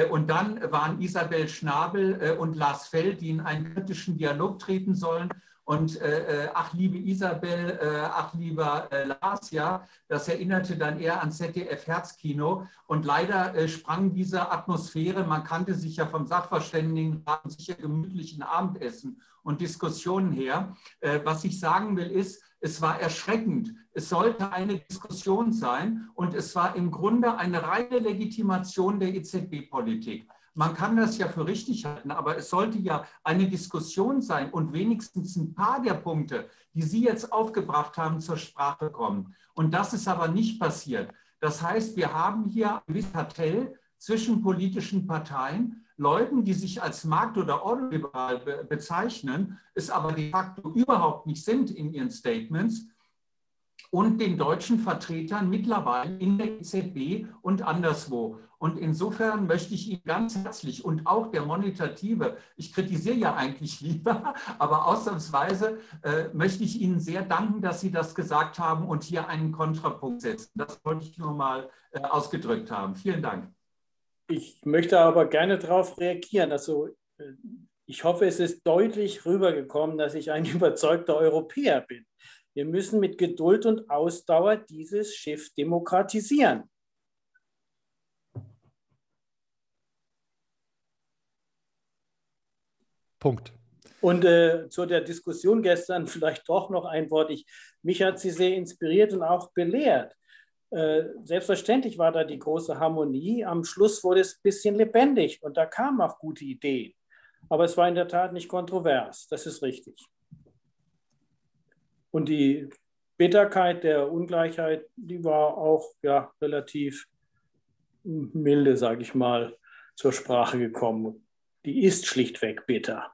Und dann waren Isabel Schnabel und Lars Feld, die in einen kritischen Dialog treten sollen. Und äh, ach, liebe Isabel, äh, ach, lieber äh, Lars, ja, das erinnerte dann eher an Z D F-Herzkino. Und leider äh, sprang diese Atmosphäre, man kannte sich ja vom Sachverständigen, haben sich ja gemütlichen Abendessen und Diskussionen her. Äh, was ich sagen will, ist, es war erschreckend. Es sollte eine Diskussion sein und es war im Grunde eine reine Legitimation der E Z B-Politik. Man kann das ja für richtig halten, aber es sollte ja eine Diskussion sein und wenigstens ein paar der Punkte, die Sie jetzt aufgebracht haben, zur Sprache kommen. Und das ist aber nicht passiert. Das heißt, wir haben hier ein gewisses Kartell zwischen politischen Parteien, Leuten, die sich als markt- oder ordoliberal be- bezeichnen, es aber de facto überhaupt nicht sind in ihren Statements, und den deutschen Vertretern mittlerweile in der E Z B und anderswo. Und insofern möchte ich Ihnen ganz herzlich und auch der Monetative, ich kritisiere ja eigentlich lieber, aber ausnahmsweise äh, möchte ich Ihnen sehr danken, dass Sie das gesagt haben und hier einen Kontrapunkt setzen. Das wollte ich nur mal äh, ausgedrückt haben. Vielen Dank. Ich möchte aber gerne darauf reagieren. Also äh, Ich hoffe, es ist deutlich rübergekommen, dass ich ein überzeugter Europäer bin. Wir müssen mit Geduld und Ausdauer dieses Schiff demokratisieren. Punkt. Und äh, zu der Diskussion gestern vielleicht doch noch ein Wort. Ich, mich hat sie sehr inspiriert und auch belehrt. Äh, selbstverständlich war da die große Harmonie. Am Schluss wurde es ein bisschen lebendig und da kamen auch gute Ideen. Aber es war in der Tat nicht kontrovers. Das ist richtig. Und die Bitterkeit der Ungleichheit, die war auch ja, relativ milde, sage ich mal, zur Sprache gekommen. Die ist schlichtweg bitter.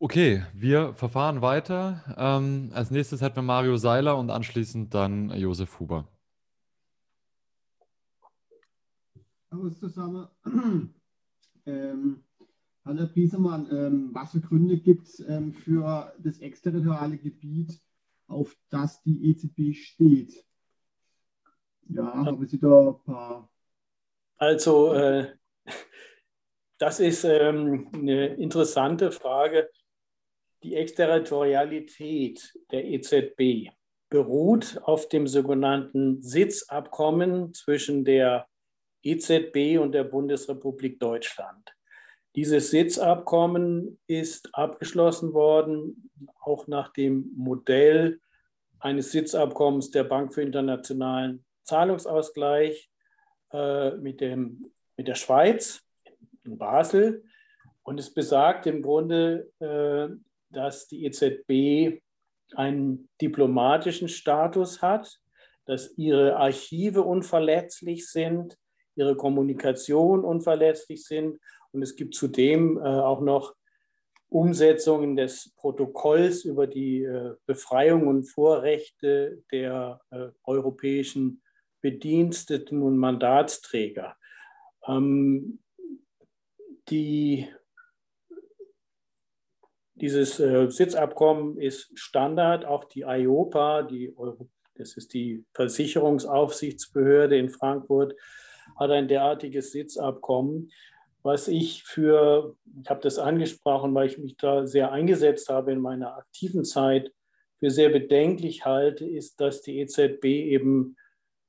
Okay, wir verfahren weiter. Ähm, als nächstes hätten wir Mario Seiler und anschließend dann Josef Huber. Hallo zusammen. Ähm, Herr Priesemann, ähm, was für Gründe gibt es ähm, für das exterritoriale Gebiet, auf das die E Z B steht? Ja, haben Sie da ein paar? Also, äh, das ist ähm, eine interessante Frage. Die Exterritorialität der E Z B beruht auf dem sogenannten Sitzabkommen zwischen der E Z B und der Bundesrepublik Deutschland. Dieses Sitzabkommen ist abgeschlossen worden, auch nach dem Modell eines Sitzabkommens der Bank für internationalen Zahlungsausgleich äh, mit, dem, mit der Schweiz in Basel. Und es besagt im Grunde, äh, dass die E Z B einen diplomatischen Status hat, dass ihre Archive unverletzlich sind, ihre Kommunikation unverletzlich sind. Und es gibt zudem äh, auch noch Umsetzungen des Protokolls über die äh, Befreiung und Vorrechte der äh, europäischen Bediensteten und Mandatsträger. Ähm, die, dieses äh, Sitzabkommen ist Standard, auch die A E U V, die Euro, das ist die Versicherungsaufsichtsbehörde in Frankfurt, hat ein derartiges Sitzabkommen. Was ich für, ich habe das angesprochen, weil ich mich da sehr eingesetzt habe in meiner aktiven Zeit, für sehr bedenklich halte, ist, dass die E Z B eben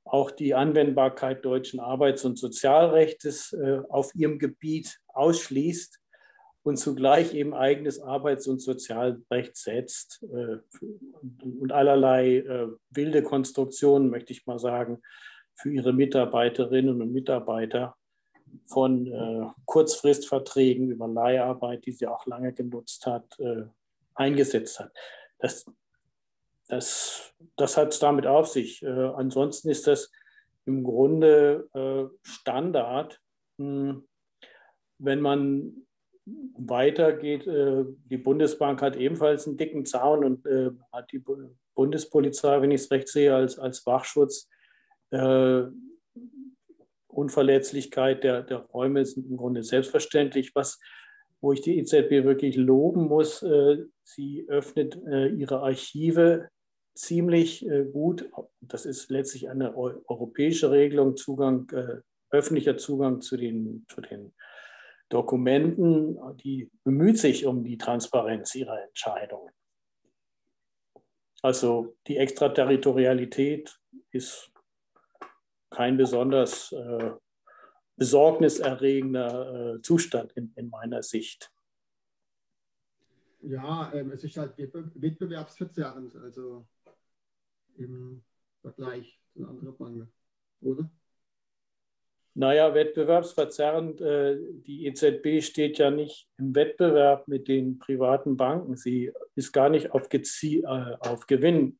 auch die Anwendbarkeit deutschen Arbeits- und Sozialrechts äh, auf ihrem Gebiet ausschließt und zugleich eben eigenes Arbeits- und Sozialrecht setzt äh, und allerlei äh, wilde Konstruktionen, möchte ich mal sagen, für ihre Mitarbeiterinnen und Mitarbeiter von äh, Kurzfristverträgen über Leiharbeit, die sie auch lange genutzt hat, äh, eingesetzt hat. Das, das, das hat es damit auf sich. Äh, ansonsten ist das im Grunde äh, Standard. Mh, wenn man weitergeht, äh, die Bundesbank hat ebenfalls einen dicken Zaun und äh, hat die Bu- Bundespolizei, wenn ich es recht sehe, als, als Wachschutz. Äh, Unverletzlichkeit der, der Räume ist im Grunde selbstverständlich. Was, wo ich die E Z B wirklich loben muss, äh, sie öffnet äh, ihre Archive ziemlich äh, gut. Das ist letztlich eine eu- europäische Regelung, Zugang, äh, öffentlicher Zugang zu den, zu den Dokumenten. Die bemüht sich um die Transparenz ihrer Entscheidungen. Also die Extraterritorialität ist kein besonders äh, besorgniserregender äh, Zustand in, in meiner Sicht. Ja, ähm, es ist halt wettbewerbsverzerrend, also im Vergleich zu anderen Banken, oder? Naja, wettbewerbsverzerrend, äh, die E Z B steht ja nicht im Wettbewerb mit den privaten Banken. Sie ist gar nicht auf, Gezi- äh, auf Gewinn.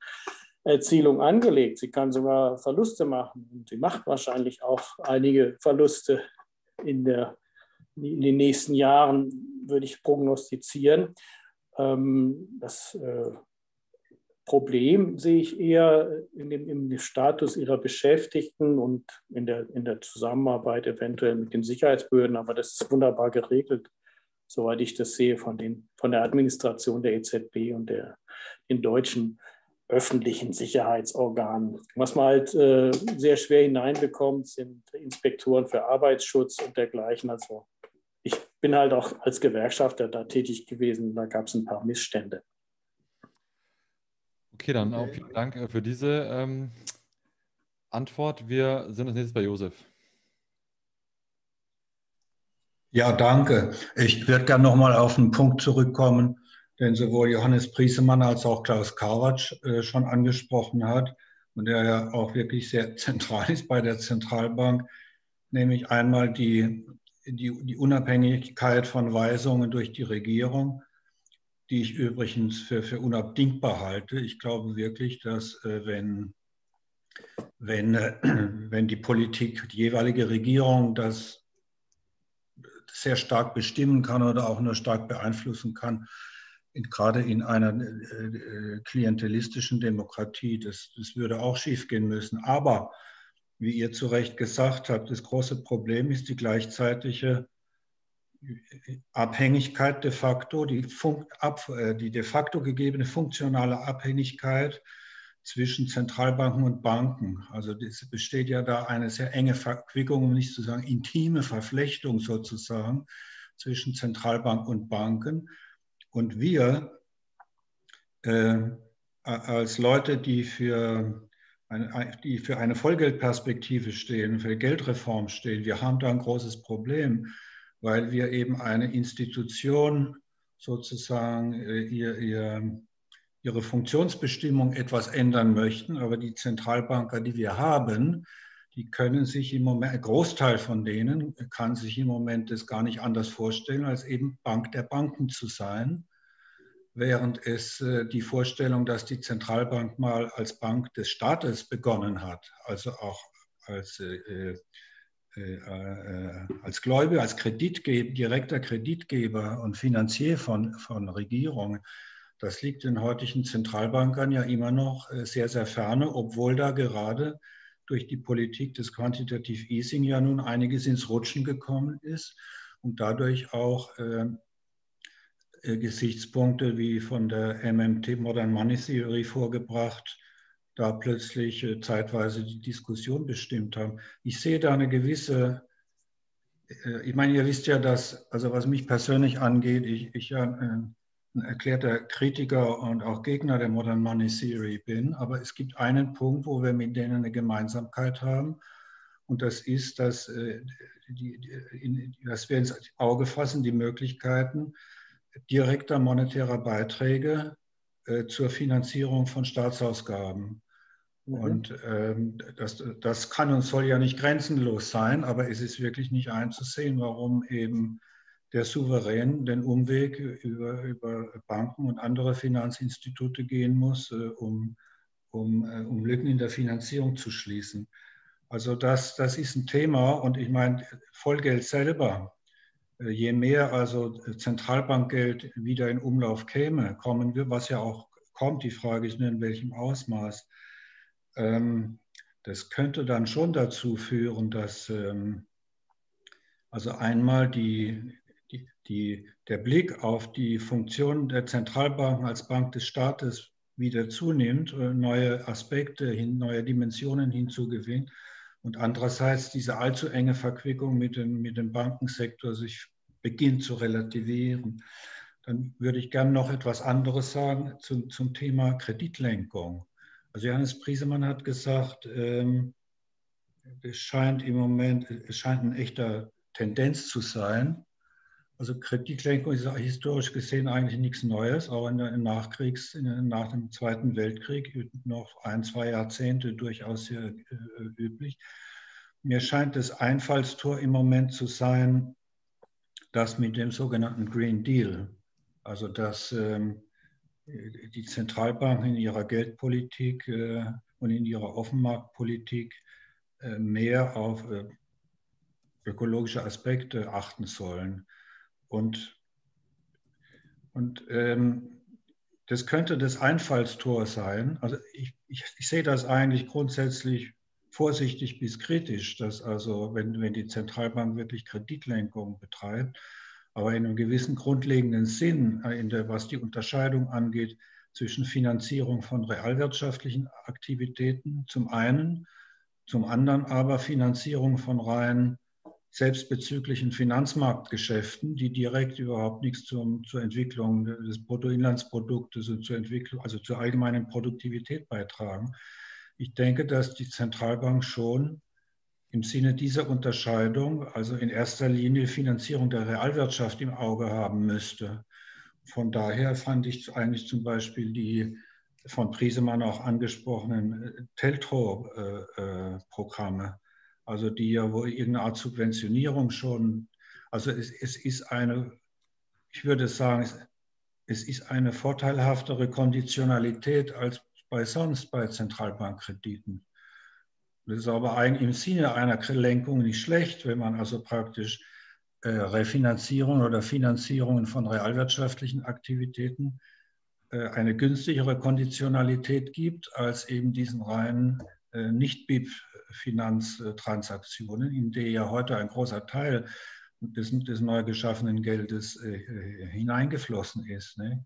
Erzielung angelegt. Sie kann sogar Verluste machen und sie macht wahrscheinlich auch einige Verluste in, der, in den nächsten Jahren, würde ich prognostizieren. Das Problem sehe ich eher in dem, im Status ihrer Beschäftigten und in der, in der Zusammenarbeit eventuell mit den Sicherheitsbehörden, aber das ist wunderbar geregelt, soweit ich das sehe, von, den, von der Administration der E Z B und der, den deutschen öffentlichen Sicherheitsorganen. Was man halt äh, sehr schwer hineinbekommt, sind Inspektoren für Arbeitsschutz und dergleichen. Also ich bin halt auch als Gewerkschafter da tätig gewesen, da gab es ein paar Missstände. Okay, dann auch vielen Dank für diese ähm, Antwort. Wir sind als nächstes bei Josef. Ja, danke. Ich würde gerne nochmal auf einen Punkt zurückkommen, den sowohl Johannes Priesemann als auch Klaus Karwatsch äh, schon angesprochen hat und der ja auch wirklich sehr zentral ist bei der Zentralbank, nämlich einmal die, die, die Unabhängigkeit von Weisungen durch die Regierung, die ich übrigens für, für unabdingbar halte. Ich glaube wirklich, dass äh, wenn, wenn, äh, wenn die Politik, die jeweilige Regierung das sehr stark bestimmen kann oder auch nur stark beeinflussen kann, in, gerade in einer äh, klientelistischen Demokratie, das, das würde auch schiefgehen müssen. Aber, wie ihr zu Recht gesagt habt, das große Problem ist die gleichzeitige Abhängigkeit de facto, die, Funk, ab, die de facto gegebene funktionale Abhängigkeit zwischen Zentralbanken und Banken. Also es besteht ja da eine sehr enge Verquickung, um nicht zu sagen intime Verflechtung sozusagen zwischen Zentralbank und Banken. Und wir äh, als Leute, die für, eine, die für eine Vollgeldperspektive stehen, für Geldreform stehen, wir haben da ein großes Problem, weil wir eben eine Institution sozusagen ihr, ihr, ihre Funktionsbestimmung etwas ändern möchten. Aber die Zentralbanker, die wir haben, die können sich im Moment, ein Großteil von denen kann sich im Moment das gar nicht anders vorstellen, als eben Bank der Banken zu sein. Während es die Vorstellung, dass die Zentralbank mal als Bank des Staates begonnen hat, also auch als äh, als Gläubiger, als Kreditgeber, direkter Kreditgeber und Finanzier von, von Regierungen, das liegt den heutigen Zentralbankern ja immer noch sehr, sehr ferne, obwohl da gerade durch die Politik des Quantitative Easing ja nun einiges ins Rutschen gekommen ist und dadurch auch äh, Gesichtspunkte wie von der M M T, Modern Money Theory, vorgebracht, da plötzlich zeitweise die Diskussion bestimmt haben. Ich sehe da eine gewisse, ich meine, ihr wisst ja, dass, also was mich persönlich angeht, ich, ich ja ein, ein erklärter Kritiker und auch Gegner der Modern Money Theory bin, aber es gibt einen Punkt, wo wir mit denen eine Gemeinsamkeit haben, und das ist, dass, die, in, dass wir ins Auge fassen, die Möglichkeiten direkter monetärer Beiträge zur Finanzierung von Staatsausgaben. Und ähm, das, das kann und soll ja nicht grenzenlos sein, aber es ist wirklich nicht einzusehen, warum eben der Souverän den Umweg über, über Banken und andere Finanzinstitute gehen muss, äh, um, um, äh, um Lücken in der Finanzierung zu schließen. Also das, das ist ein Thema, und ich meine, Vollgeld selber. Je mehr also Zentralbankgeld wieder in Umlauf käme, kommen wir, was ja auch kommt, die Frage ist nur, in welchem Ausmaß. Das könnte dann schon dazu führen, dass also einmal die, die, die, der Blick auf die Funktion der Zentralbanken als Bank des Staates wieder zunimmt, neue Aspekte, neue Dimensionen hinzugewinnen. Und andererseits diese allzu enge Verquickung mit dem, mit dem Bankensektor sich beginnt zu relativieren. Dann würde ich gerne noch etwas anderes sagen zum, zum Thema Kreditlenkung. Also Johannes Priesemann hat gesagt, ähm, es scheint im Moment, es scheint eine echte Tendenz zu sein. Also Kreditlenkung ist historisch gesehen eigentlich nichts Neues, auch in der Nachkriegs, in, nach dem Zweiten Weltkrieg noch ein, zwei Jahrzehnte durchaus sehr äh, üblich. Mir scheint das Einfallstor im Moment zu sein, das mit dem sogenannten Green Deal, also dass ähm, die Zentralbanken in ihrer Geldpolitik äh, und in ihrer Offenmarktpolitik äh, mehr auf äh, ökologische Aspekte achten sollen. Und, und ähm, das könnte das Einfallstor sein. Also ich, ich, ich sehe das eigentlich grundsätzlich vorsichtig bis kritisch, dass also, wenn, wenn die Zentralbank wirklich Kreditlenkung betreibt, aber in einem gewissen grundlegenden Sinn, in der, was die Unterscheidung angeht zwischen Finanzierung von realwirtschaftlichen Aktivitäten zum einen, zum anderen aber Finanzierung von rein selbstbezüglichen Finanzmarktgeschäften, die direkt überhaupt nichts zum, zur Entwicklung des Bruttoinlandsproduktes und zur Entwicklung, also zur allgemeinen Produktivität beitragen. Ich denke, dass die Zentralbank schon im Sinne dieser Unterscheidung, also in erster Linie Finanzierung der Realwirtschaft im Auge haben müsste. Von daher fand ich eigentlich zum Beispiel die von Priesemann auch angesprochenen Teltro-Programme, also die ja wohl irgendeine Art Subventionierung schon, also es, es ist eine, ich würde sagen, es, es ist eine vorteilhaftere Konditionalität als bei sonst bei Zentralbankkrediten. Das ist aber ein, im Sinne einer Lenkung nicht schlecht, wenn man also praktisch äh, Refinanzierung oder Finanzierungen von realwirtschaftlichen Aktivitäten äh, eine günstigere Konditionalität gibt, als eben diesen reinen äh, Nicht-B I P-Finanztransaktionen, in der ja heute ein großer Teil des, des neu geschaffenen Geldes äh, hineingeflossen ist. Ne?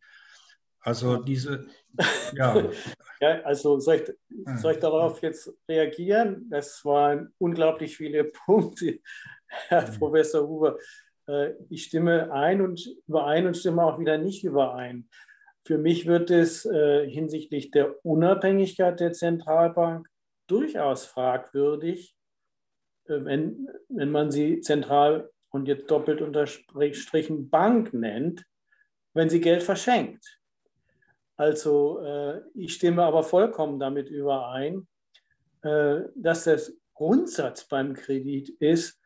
Also diese, ja. ja also soll ich, soll ich darauf jetzt reagieren? Das waren unglaublich viele Punkte, Herr Professor Huber. Ich stimme ein und überein und stimme auch wieder nicht überein. Für mich wird es hinsichtlich der Unabhängigkeit der Zentralbank durchaus fragwürdig, wenn, wenn man sie zentral und jetzt doppelt unterstrichen Bank nennt, wenn sie Geld verschenkt. Also äh, ich stimme aber vollkommen damit überein, äh, dass das Grundsatz beim Kredit ist,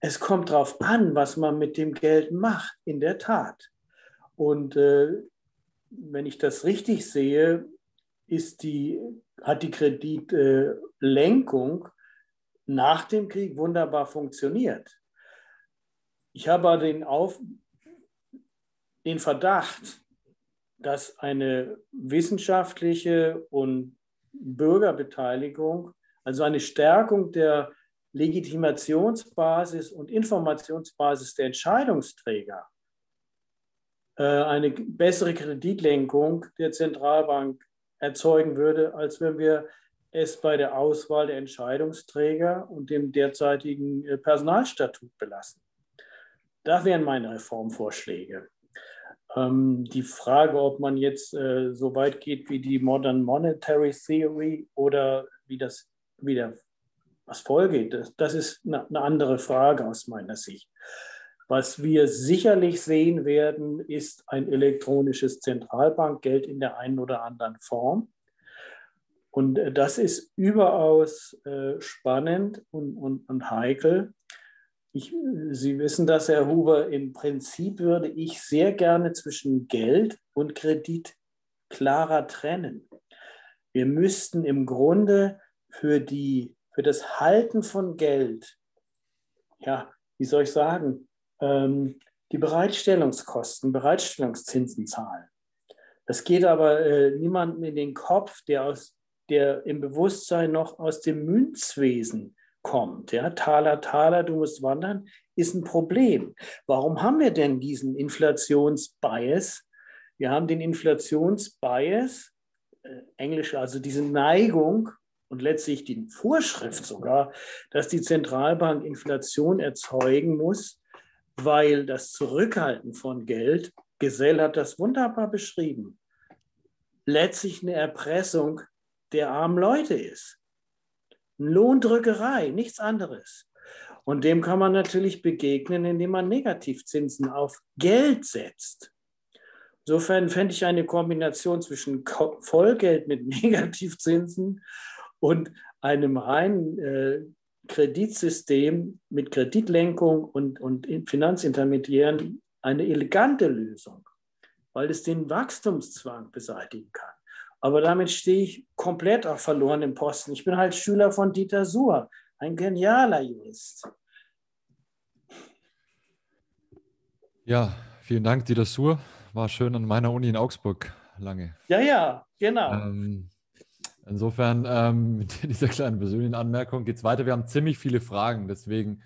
es kommt darauf an, was man mit dem Geld macht, in der Tat. Und äh, wenn ich das richtig sehe, ist die, hat die Kreditlenkung äh, nach dem Krieg wunderbar funktioniert. Ich habe den, Auf, den Verdacht, dass eine wissenschaftliche und Bürgerbeteiligung, also eine Stärkung der Legitimationsbasis und Informationsbasis der Entscheidungsträger, eine bessere Kreditlenkung der Zentralbank erzeugen würde, als wenn wir es bei der Auswahl der Entscheidungsträger und dem derzeitigen Personalstatut belassen. Das wären meine Reformvorschläge. Die Frage, ob man jetzt äh, so weit geht wie die Modern Monetary Theory oder wie das wie der, was Vollgeld, das, das ist eine, eine andere Frage aus meiner Sicht. Was wir sicherlich sehen werden, ist ein elektronisches Zentralbankgeld in der einen oder anderen Form. Und äh, das ist überaus äh, spannend und, und, und heikel. Ich, Sie wissen das, Herr Huber, im Prinzip würde ich sehr gerne zwischen Geld und Kredit klarer trennen. Wir müssten im Grunde für, die, für das Halten von Geld, ja, wie soll ich sagen, ähm, die Bereitstellungskosten, Bereitstellungszinsen zahlen. Das geht aber äh, niemandem in den Kopf, der, aus, der im Bewusstsein noch aus dem Münzwesen kommt. Ja, Taler, Taler, du musst wandern, ist ein Problem. Warum haben wir denn diesen Inflationsbias? Wir haben den Inflationsbias, äh, Englisch, also diese Neigung und letztlich die Vorschrift sogar, dass die Zentralbank Inflation erzeugen muss, weil das Zurückhalten von Geld, Gesell hat das wunderbar beschrieben, letztlich eine Erpressung der armen Leute ist. Lohndrückerei, nichts anderes. Und dem kann man natürlich begegnen, indem man Negativzinsen auf Geld setzt. Insofern fände ich eine Kombination zwischen Vollgeld mit Negativzinsen und einem reinen äh, Kreditsystem mit Kreditlenkung und, und Finanzintermediären eine elegante Lösung, weil es den Wachstumszwang beseitigen kann. Aber damit stehe ich komplett auf verlorenem Posten. Ich bin halt Schüler von Dieter Suhr, ein genialer Jurist. Ja, vielen Dank, Dieter Suhr. War schön an meiner Uni in Augsburg lange. Ja, ja, genau. Ähm, insofern, ähm, mit dieser kleinen persönlichen Anmerkung geht es weiter. Wir haben ziemlich viele Fragen, deswegen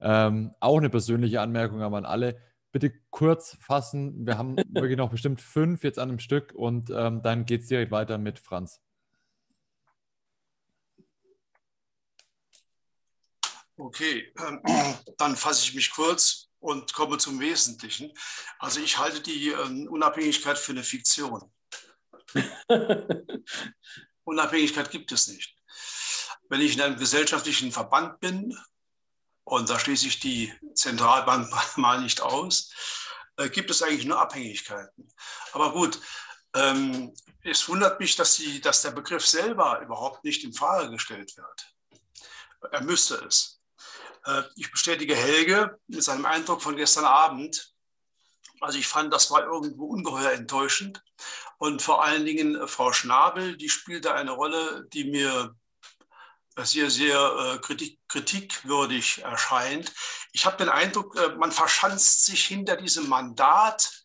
ähm, auch eine persönliche Anmerkung aber an alle. bitte kurz fassen. Wir haben wirklich noch bestimmt fünf jetzt an einem Stück und ähm, dann geht es direkt weiter mit Franz. Okay, ähm, dann fasse ich mich kurz und komme zum Wesentlichen. Also ich halte die ähm, Unabhängigkeit für eine Fiktion. Unabhängigkeit gibt es nicht. Wenn ich in einem gesellschaftlichen Verband bin, und da schließe ich die Zentralbank mal nicht aus, äh, gibt es eigentlich nur Abhängigkeiten. Aber gut, ähm, es wundert mich, dass, die, dass der Begriff selber überhaupt nicht in Frage gestellt wird. Er müsste es. Äh, ich bestätige Helge mit seinem Eindruck von gestern Abend. Also ich fand, das war irgendwo ungeheuer enttäuschend. Und vor allen Dingen äh, Frau Schnabel, die spielte eine Rolle, die mir sehr, sehr äh, kritik, kritikwürdig erscheint. Ich habe den Eindruck, äh, man verschanzt sich hinter diesem Mandat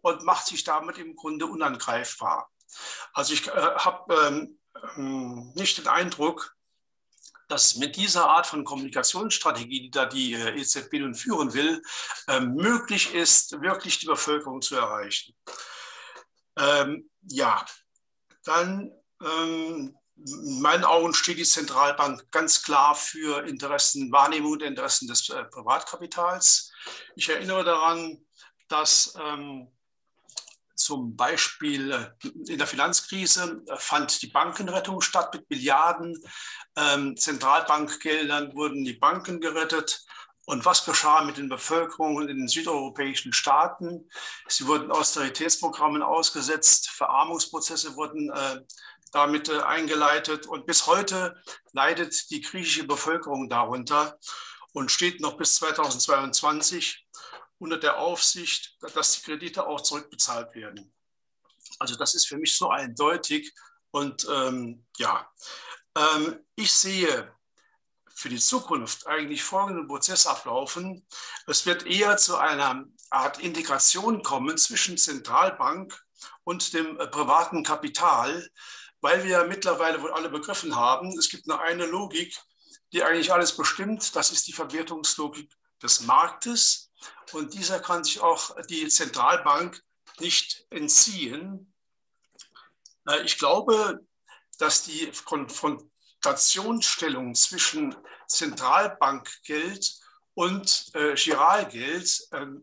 und macht sich damit im Grunde unangreifbar. Also ich äh, habe ähm, ähm, nicht den Eindruck, dass mit dieser Art von Kommunikationsstrategie, die da die äh, E Z B nun führen will, äh, möglich ist, wirklich die Bevölkerung zu erreichen. Ähm, ja, dann... Ähm, In meinen Augen steht die Zentralbank ganz klar für Interessenwahrnehmung und Interessen des äh, Privatkapitals. Ich erinnere daran, dass ähm, zum Beispiel in der Finanzkrise äh, fand die Bankenrettung statt mit Milliarden. Ähm, Zentralbankgeldern wurden die Banken gerettet. Und was geschah mit den Bevölkerungen in den südeuropäischen Staaten? Sie wurden Austeritätsprogrammen ausgesetzt, Verarmungsprozesse wurden äh, damit äh, eingeleitet. Und bis heute leidet die griechische Bevölkerung darunter und steht noch bis zweitausendzweiundzwanzig unter der Aufsicht, dass die Kredite auch zurückbezahlt werden. Also das ist für mich so eindeutig. Und ähm, ja, ähm, ich sehe für die Zukunft eigentlich folgenden Prozess ablaufen. Es wird eher zu einer Art Integration kommen zwischen Zentralbank und dem äh, privaten Kapital, weil wir ja mittlerweile wohl alle begriffen haben, es gibt nur eine Logik, die eigentlich alles bestimmt. Das ist die Verwertungslogik des Marktes. Und dieser kann sich auch die Zentralbank nicht entziehen. Ich glaube, dass die Konfrontationsstellung zwischen Zentralbankgeld und Giralgeld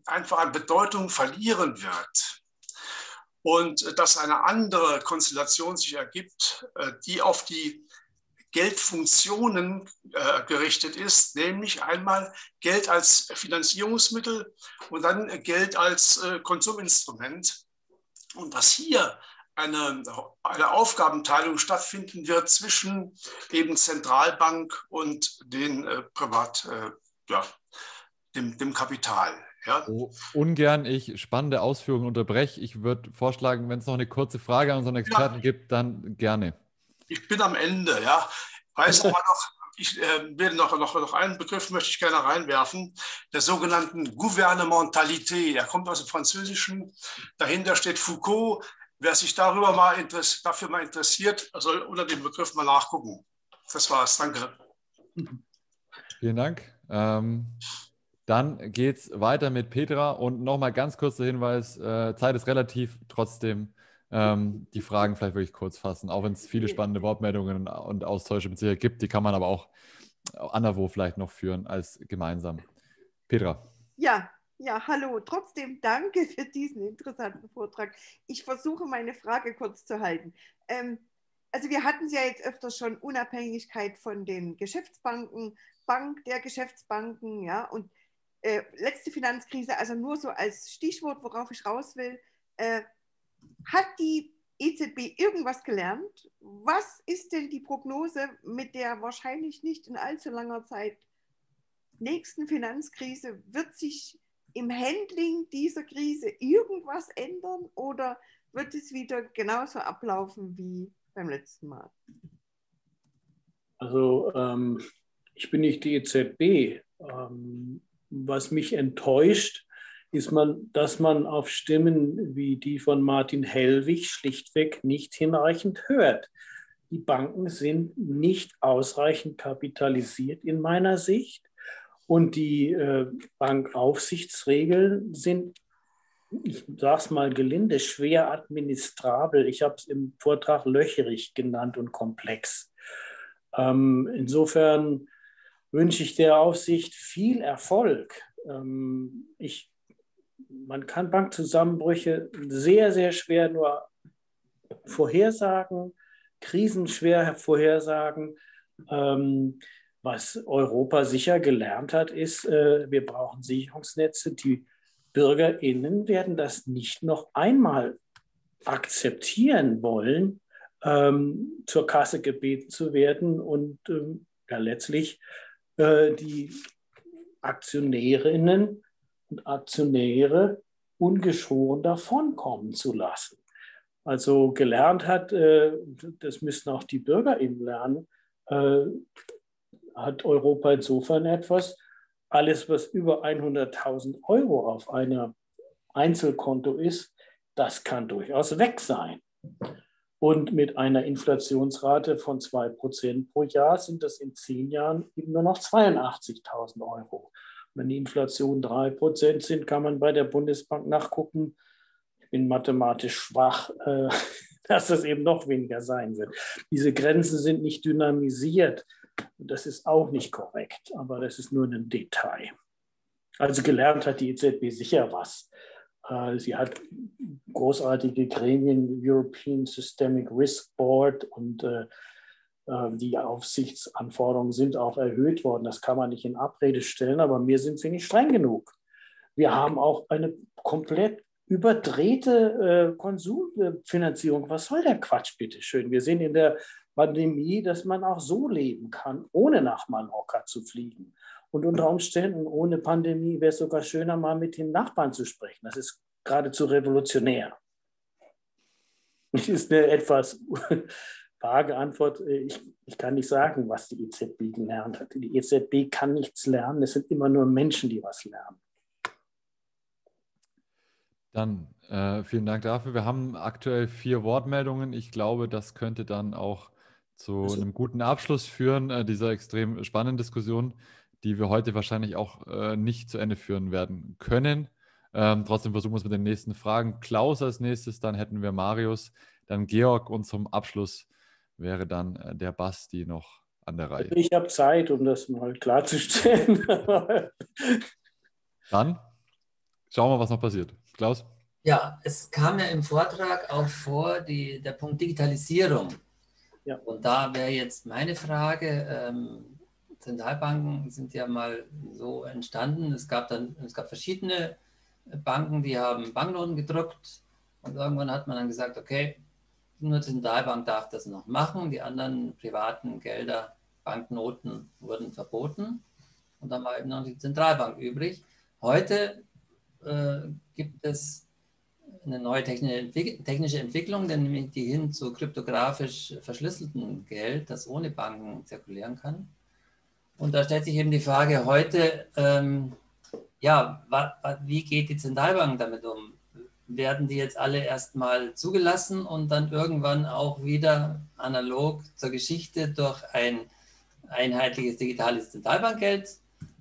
einfach an Bedeutung verlieren wird. Und dass eine andere Konstellation sich ergibt, die auf die Geldfunktionen äh, gerichtet ist, nämlich einmal Geld als Finanzierungsmittel und dann Geld als äh, Konsuminstrument. Und dass hier eine, eine Aufgabenteilung stattfinden wird zwischen eben Zentralbank und den äh, Privat, äh, ja, dem, dem Kapital. Ja. So ungern ich spannende Ausführungen unterbreche. Ich würde vorschlagen, wenn es noch eine kurze Frage an unseren Experten ja. gibt, dann gerne. Ich bin am Ende, ja. Weiß aber noch, ich äh, will noch, noch, noch einen Begriff, möchte ich gerne reinwerfen, der sogenannten Gouvernementalité. Er kommt aus dem Französischen. Dahinter steht Foucault. Wer sich darüber mal interess- dafür mal interessiert, soll unter dem Begriff mal nachgucken. Das war's. Danke. Vielen Dank. Ähm Dann geht es weiter mit Petra und nochmal ganz kurzer Hinweis, äh, Zeit ist relativ, trotzdem ähm, die Fragen vielleicht wirklich kurz fassen, auch wenn es viele spannende Wortmeldungen und Austausche mit Sicherheit gibt, die kann man aber auch anderwo vielleicht noch führen als gemeinsam. Petra. Ja, ja, hallo, trotzdem danke für diesen interessanten Vortrag. Ich versuche meine Frage kurz zu halten. Ähm, also wir hatten es ja jetzt öfter schon, Unabhängigkeit von den Geschäftsbanken, Bank der Geschäftsbanken, ja, und Äh, letzte Finanzkrise, also nur so als Stichwort, worauf ich raus will, äh, hat die E Z B irgendwas gelernt? Was ist denn die Prognose mit der wahrscheinlich nicht in allzu langer Zeit nächsten Finanzkrise? Wird sich im Handling dieser Krise irgendwas ändern oder wird es wieder genauso ablaufen wie beim letzten Mal? Also ähm, ich bin nicht die E Z B. Ähm Was mich enttäuscht, ist, man, dass man auf Stimmen wie die von Martin Hellwig schlichtweg nicht hinreichend hört. Die Banken sind nicht ausreichend kapitalisiert in meiner Sicht Und die äh, Bankaufsichtsregeln sind, ich sage es mal gelinde, schwer administrabel. Ich habe es im Vortrag löcherig genannt und komplex. Ähm, insofern wünsche ich der Aufsicht viel Erfolg. Ähm, ich, man kann Bankzusammenbrüche sehr, sehr schwer nur vorhersagen, Krisen schwer vorhersagen. Ähm, was Europa sicher gelernt hat, ist, äh, wir brauchen Sicherungsnetze, die BürgerInnen werden das nicht noch einmal akzeptieren wollen, ähm, zur Kasse gebeten zu werden und ähm, ja, letztlich äh, die Aktionärinnen und Aktionäre ungeschoren davonkommen zu lassen. Also gelernt hat, äh, das müssen auch die BürgerInnen lernen, äh, hat Europa insofern etwas, alles, was über hunderttausend Euro auf einem Einzelkonto ist, das kann durchaus weg sein. Und mit einer Inflationsrate von zwei Prozent pro Jahr sind das in zehn Jahren eben nur noch zweiundachtzigtausend Euro. Wenn die Inflation drei Prozent sind, kann man bei der Bundesbank nachgucken. Ich bin mathematisch schwach, äh, dass das eben noch weniger sein wird. Diese Grenzen sind nicht dynamisiert. Das ist auch nicht korrekt, aber das ist nur ein Detail. Also gelernt hat die E Z B sicher was. Sie hat großartige Gremien, European Systemic Risk Board, und die Aufsichtsanforderungen sind auch erhöht worden. Das kann man nicht in Abrede stellen, aber mir sind sie nicht streng genug. Wir haben auch eine komplett überdrehte Konsumfinanzierung. Was soll der Quatsch, bitteschön? Wir sehen in der Pandemie, dass man auch so leben kann, ohne nach Mallorca zu fliegen. Und unter Umständen ohne Pandemie wäre es sogar schöner, mal mit den Nachbarn zu sprechen. Das ist geradezu revolutionär. Das ist eine etwas vage Antwort. Ich, ich kann nicht sagen, was die E Z B gelernt hat. Die E Z B kann nichts lernen. Es sind immer nur Menschen, die was lernen. Dann äh, vielen Dank dafür. Wir haben aktuell vier Wortmeldungen. Ich glaube, das könnte dann auch zu einem guten Abschluss führen, äh, dieser extrem spannenden Diskussion, die wir heute wahrscheinlich auch äh, nicht zu Ende führen werden können. Ähm, trotzdem versuchen wir es mit den nächsten Fragen. Klaus als nächstes, dann hätten wir Marius, dann Georg, und zum Abschluss wäre dann äh, der Basti noch an der Reihe. Ich habe Zeit, um das mal klarzustellen. Dann schauen wir, was noch passiert. Klaus? Ja, es kam ja im Vortrag auch vor, die, der Punkt Digitalisierung. Ja. Und da wäre jetzt meine Frage, ähm, Zentralbanken sind ja mal so entstanden, es gab dann, es gab verschiedene Banken, die haben Banknoten gedruckt, und irgendwann hat man dann gesagt, okay, nur die Zentralbank darf das noch machen, die anderen privaten Gelder, Banknoten wurden verboten, und dann war eben noch die Zentralbank übrig. Heute äh, gibt es eine neue technische Entwicklung, nämlich die hin zu kryptografisch verschlüsseltem Geld, das ohne Banken zirkulieren kann. Und da stellt sich eben die Frage heute, ähm, ja, wie geht die Zentralbank damit um? Werden die jetzt alle erstmal zugelassen und dann irgendwann auch wieder analog zur Geschichte durch ein einheitliches digitales Zentralbankgeld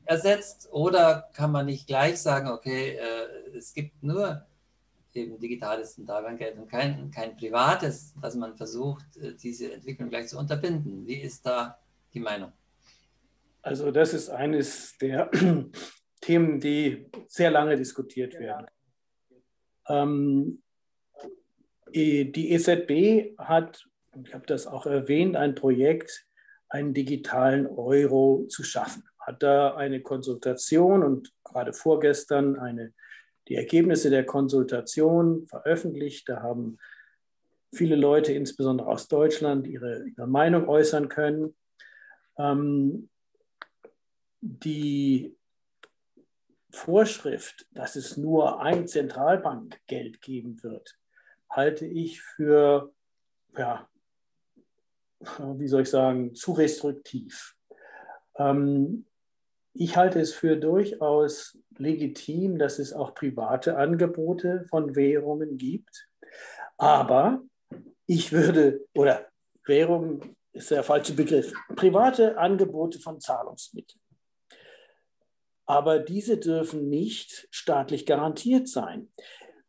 ersetzt? Oder kann man nicht gleich sagen, okay, äh, es gibt nur eben digitales Zentralbankgeld und kein, kein privates, dass man versucht, diese Entwicklung gleich zu unterbinden. Wie ist da die Meinung? Also das ist eines der Themen, die sehr lange diskutiert werden. Ähm, die E Z B hat, ich habe das auch erwähnt, ein Projekt, einen digitalen Euro zu schaffen. Hat da eine Konsultation und gerade vorgestern eine die Ergebnisse der Konsultation veröffentlicht. Da haben viele Leute, insbesondere aus Deutschland, ihre, ihre Meinung äußern können. Ähm, die Vorschrift, dass es nur ein Zentralbankgeld geben wird, halte ich für, ja, wie soll ich sagen, zu restriktiv. Ähm, Ich halte es für durchaus legitim, dass es auch private Angebote von Währungen gibt. Aber ich würde, oder Währung ist der falsche Begriff, private Angebote von Zahlungsmitteln. aber diese dürfen nicht staatlich garantiert sein.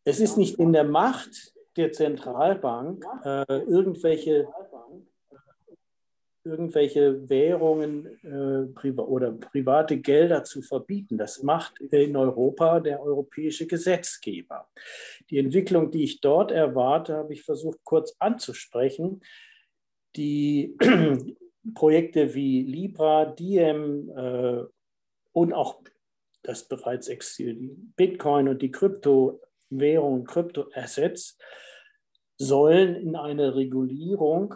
Es ist nicht in der Macht der Zentralbank, äh, irgendwelche, irgendwelche Währungen äh, priva- oder private Gelder zu verbieten. Das macht in Europa der europäische Gesetzgeber. Die Entwicklung, die ich dort erwarte, habe ich versucht kurz anzusprechen. Die Projekte wie Libra, Diem äh, und auch das bereits existierende Bitcoin und die Kryptowährungen, Kryptoassets sollen in einer Regulierung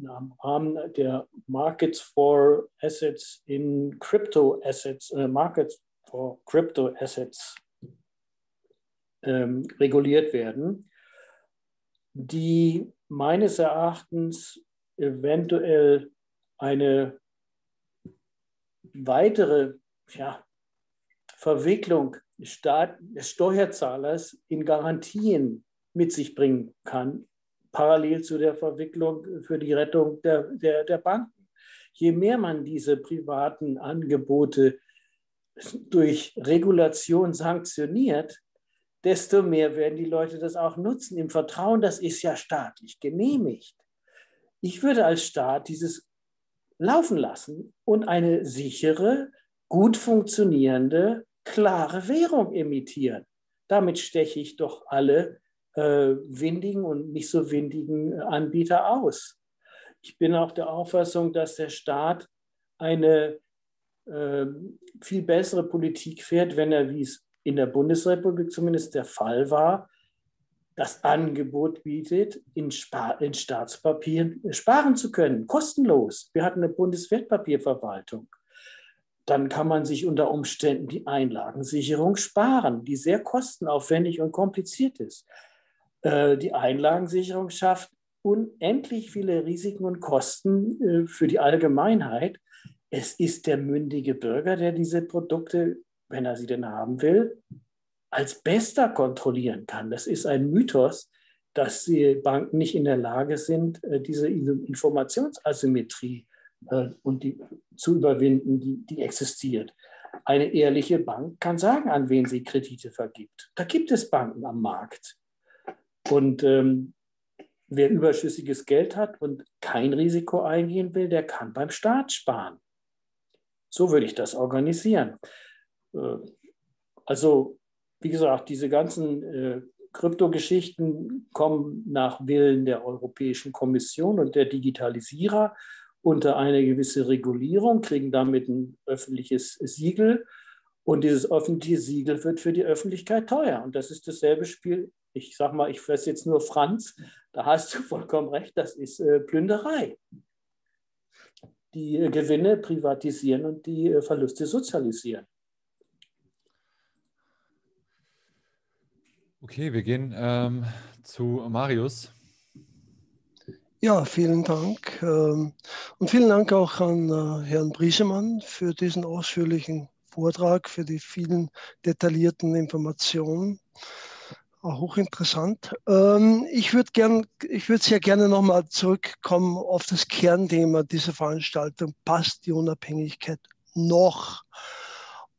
im Rahmen der Markets for Assets in Crypto Assets, äh, Markets for Crypto Assets ähm, reguliert werden, die meines Erachtens eventuell eine weitere ja, Verwicklung des, Staat, des Steuerzahlers in Garantien mit sich bringen kann, parallel zu der Verwicklung für die Rettung der, der, der Banken. Je mehr man diese privaten Angebote durch Regulation sanktioniert, desto mehr werden die Leute das auch nutzen, im Vertrauen, das ist ja staatlich genehmigt. Ich würde als Staat dieses laufen lassen und eine sichere, gut funktionierende, klare Währung emittieren. Damit steche ich doch alle äh, windigen und nicht so windigen Anbieter aus. Ich bin auch der Auffassung, dass der Staat eine äh, viel bessere Politik fährt, wenn er, wie es in der Bundesrepublik zumindest der Fall war, das Angebot bietet, in, Spar- in Staatspapieren sparen zu können, kostenlos. Wir hatten eine Bundeswertpapierverwaltung. Dann kann man sich unter Umständen die Einlagensicherung sparen, die sehr kostenaufwendig und kompliziert ist. Äh, die Einlagensicherung schafft unendlich viele Risiken und Kosten äh, für die Allgemeinheit. Es ist der mündige Bürger, der diese Produkte, wenn er sie denn haben will, als Bester kontrollieren kann. Das ist ein Mythos, dass die Banken nicht in der Lage sind, diese Informationsasymmetrie äh, und die, zu überwinden, die, die existiert. Eine ehrliche Bank kann sagen, an wen sie Kredite vergibt. Da gibt es Banken am Markt. Und ähm, wer überschüssiges Geld hat und kein Risiko eingehen will, der kann beim Staat sparen. So würde ich das organisieren. Äh, also Wie gesagt, diese ganzen äh, Kryptogeschichten kommen nach Willen der Europäischen Kommission und der Digitalisierer unter eine gewisse Regulierung, kriegen damit ein öffentliches Siegel. Und dieses öffentliche Siegel wird für die Öffentlichkeit teuer. Und das ist dasselbe Spiel, ich sage mal, ich fresse jetzt nur Franz, da hast du vollkommen recht, das ist äh, Plünderei. Die äh, Gewinne privatisieren und die äh, Verluste sozialisieren. Okay, wir gehen ähm, zu Marius. Ja, vielen Dank. Ähm, und vielen Dank auch an äh, Herrn Priesemann für diesen ausführlichen Vortrag, für die vielen detaillierten Informationen. Auch hochinteressant. Ähm, ich würde gern, ich würde sehr gerne nochmal zurückkommen auf das Kernthema dieser Veranstaltung. Passt die Unabhängigkeit noch?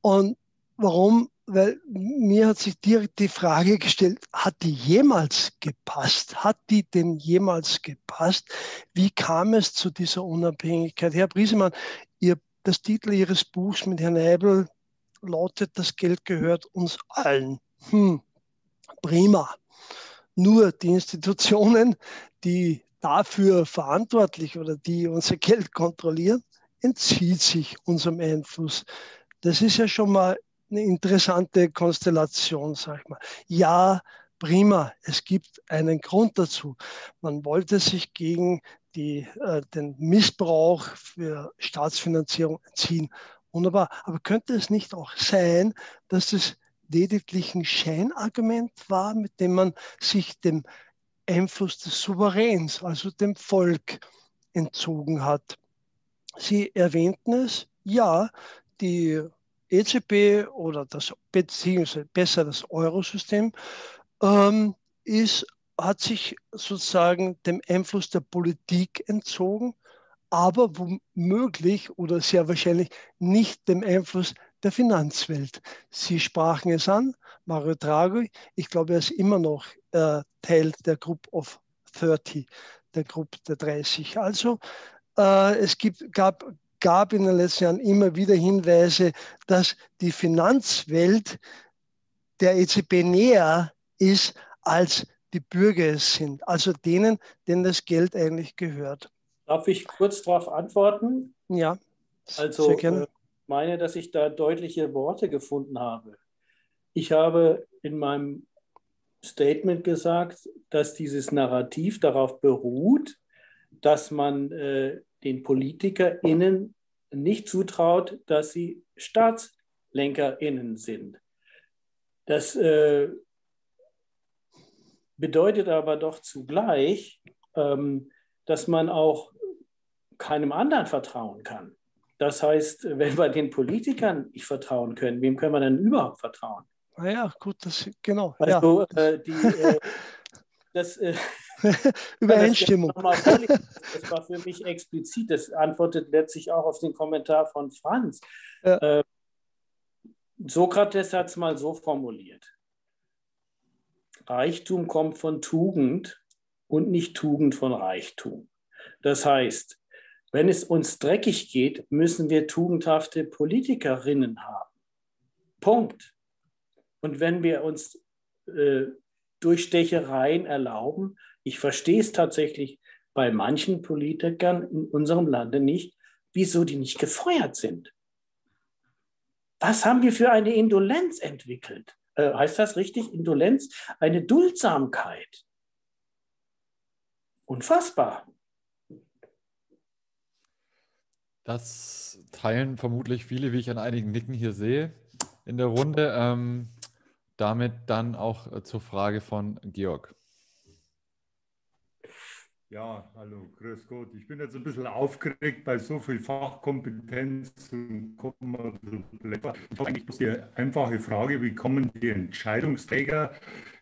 Und warum? Weil mir hat sich direkt die Frage gestellt, hat die jemals gepasst? Hat die denn jemals gepasst? Wie kam es zu dieser Unabhängigkeit? Herr Priesemann, ihr, das Titel Ihres Buchs mit Herrn Eibl lautet, das Geld gehört uns allen. Hm, prima. Nur die Institutionen, die dafür verantwortlich oder die unser Geld kontrollieren, entzieht sich unserem Einfluss. Das ist ja schon mal eine interessante Konstellation, sag ich mal. Ja, prima, es gibt einen Grund dazu. Man wollte sich gegen die, äh, den Missbrauch für Staatsfinanzierung entziehen. Wunderbar. Aber könnte es nicht auch sein, dass es lediglich ein Scheinargument war, mit dem man sich dem Einfluss des Souveräns, also dem Volk, entzogen hat? Sie erwähnten es, ja, die E Z B oder das, beziehungsweise besser das Eurosystem ähm, ist, hat sich sozusagen dem Einfluss der Politik entzogen, aber womöglich oder sehr wahrscheinlich nicht dem Einfluss der Finanzwelt. Sie sprachen es an, Mario Draghi, ich glaube, er ist immer noch äh, Teil der Group of dreißig, der Gruppe der dreißig. Also äh, es gibt, gab, gab in den letzten Jahren immer wieder Hinweise, dass die Finanzwelt der E Z B näher ist, als die Bürger es sind, also denen, denen das Geld eigentlich gehört. Darf ich kurz darauf antworten? Ja, also sehr gerne. Ich meine, dass ich da deutliche Worte gefunden habe. Ich habe in meinem Statement gesagt, dass dieses Narrativ darauf beruht, dass man äh, den PolitikerInnen nicht zutraut, dass sie StaatslenkerInnen sind. Das äh, bedeutet aber doch zugleich, ähm, dass man auch keinem anderen vertrauen kann. Das heißt, wenn wir den Politikern nicht vertrauen können, wem können wir dann überhaupt vertrauen? Ah ja, gut, das genau. Also, ja. äh, die, äh, das, äh, Übereinstimmung. Das, das war für mich explizit. Das antwortet letztlich auch auf den Kommentar von Franz. Ja. Äh, Sokrates hat es mal so formuliert: Reichtum kommt von Tugend und nicht Tugend von Reichtum. Das heißt, wenn es uns dreckig geht, müssen wir tugendhafte Politikerinnen haben. Punkt. Und wenn wir uns äh, Durchstechereien erlauben, ich verstehe es tatsächlich bei manchen Politikern in unserem Lande nicht, wieso die nicht gefeuert sind. Was haben wir für eine Indolenz entwickelt? Äh, heißt das richtig? Indolenz? Eine Duldsamkeit. Unfassbar. Das teilen vermutlich viele, wie ich an einigen Nicken hier sehe, in der Runde. Ähm, damit dann auch zur Frage von Georg. Ja, hallo, grüß Gott. Ich bin jetzt ein bisschen aufgeregt bei so viel Fachkompetenz und Kommentar. Ich habe eigentlich die einfache Frage, wie kommen die Entscheidungsträger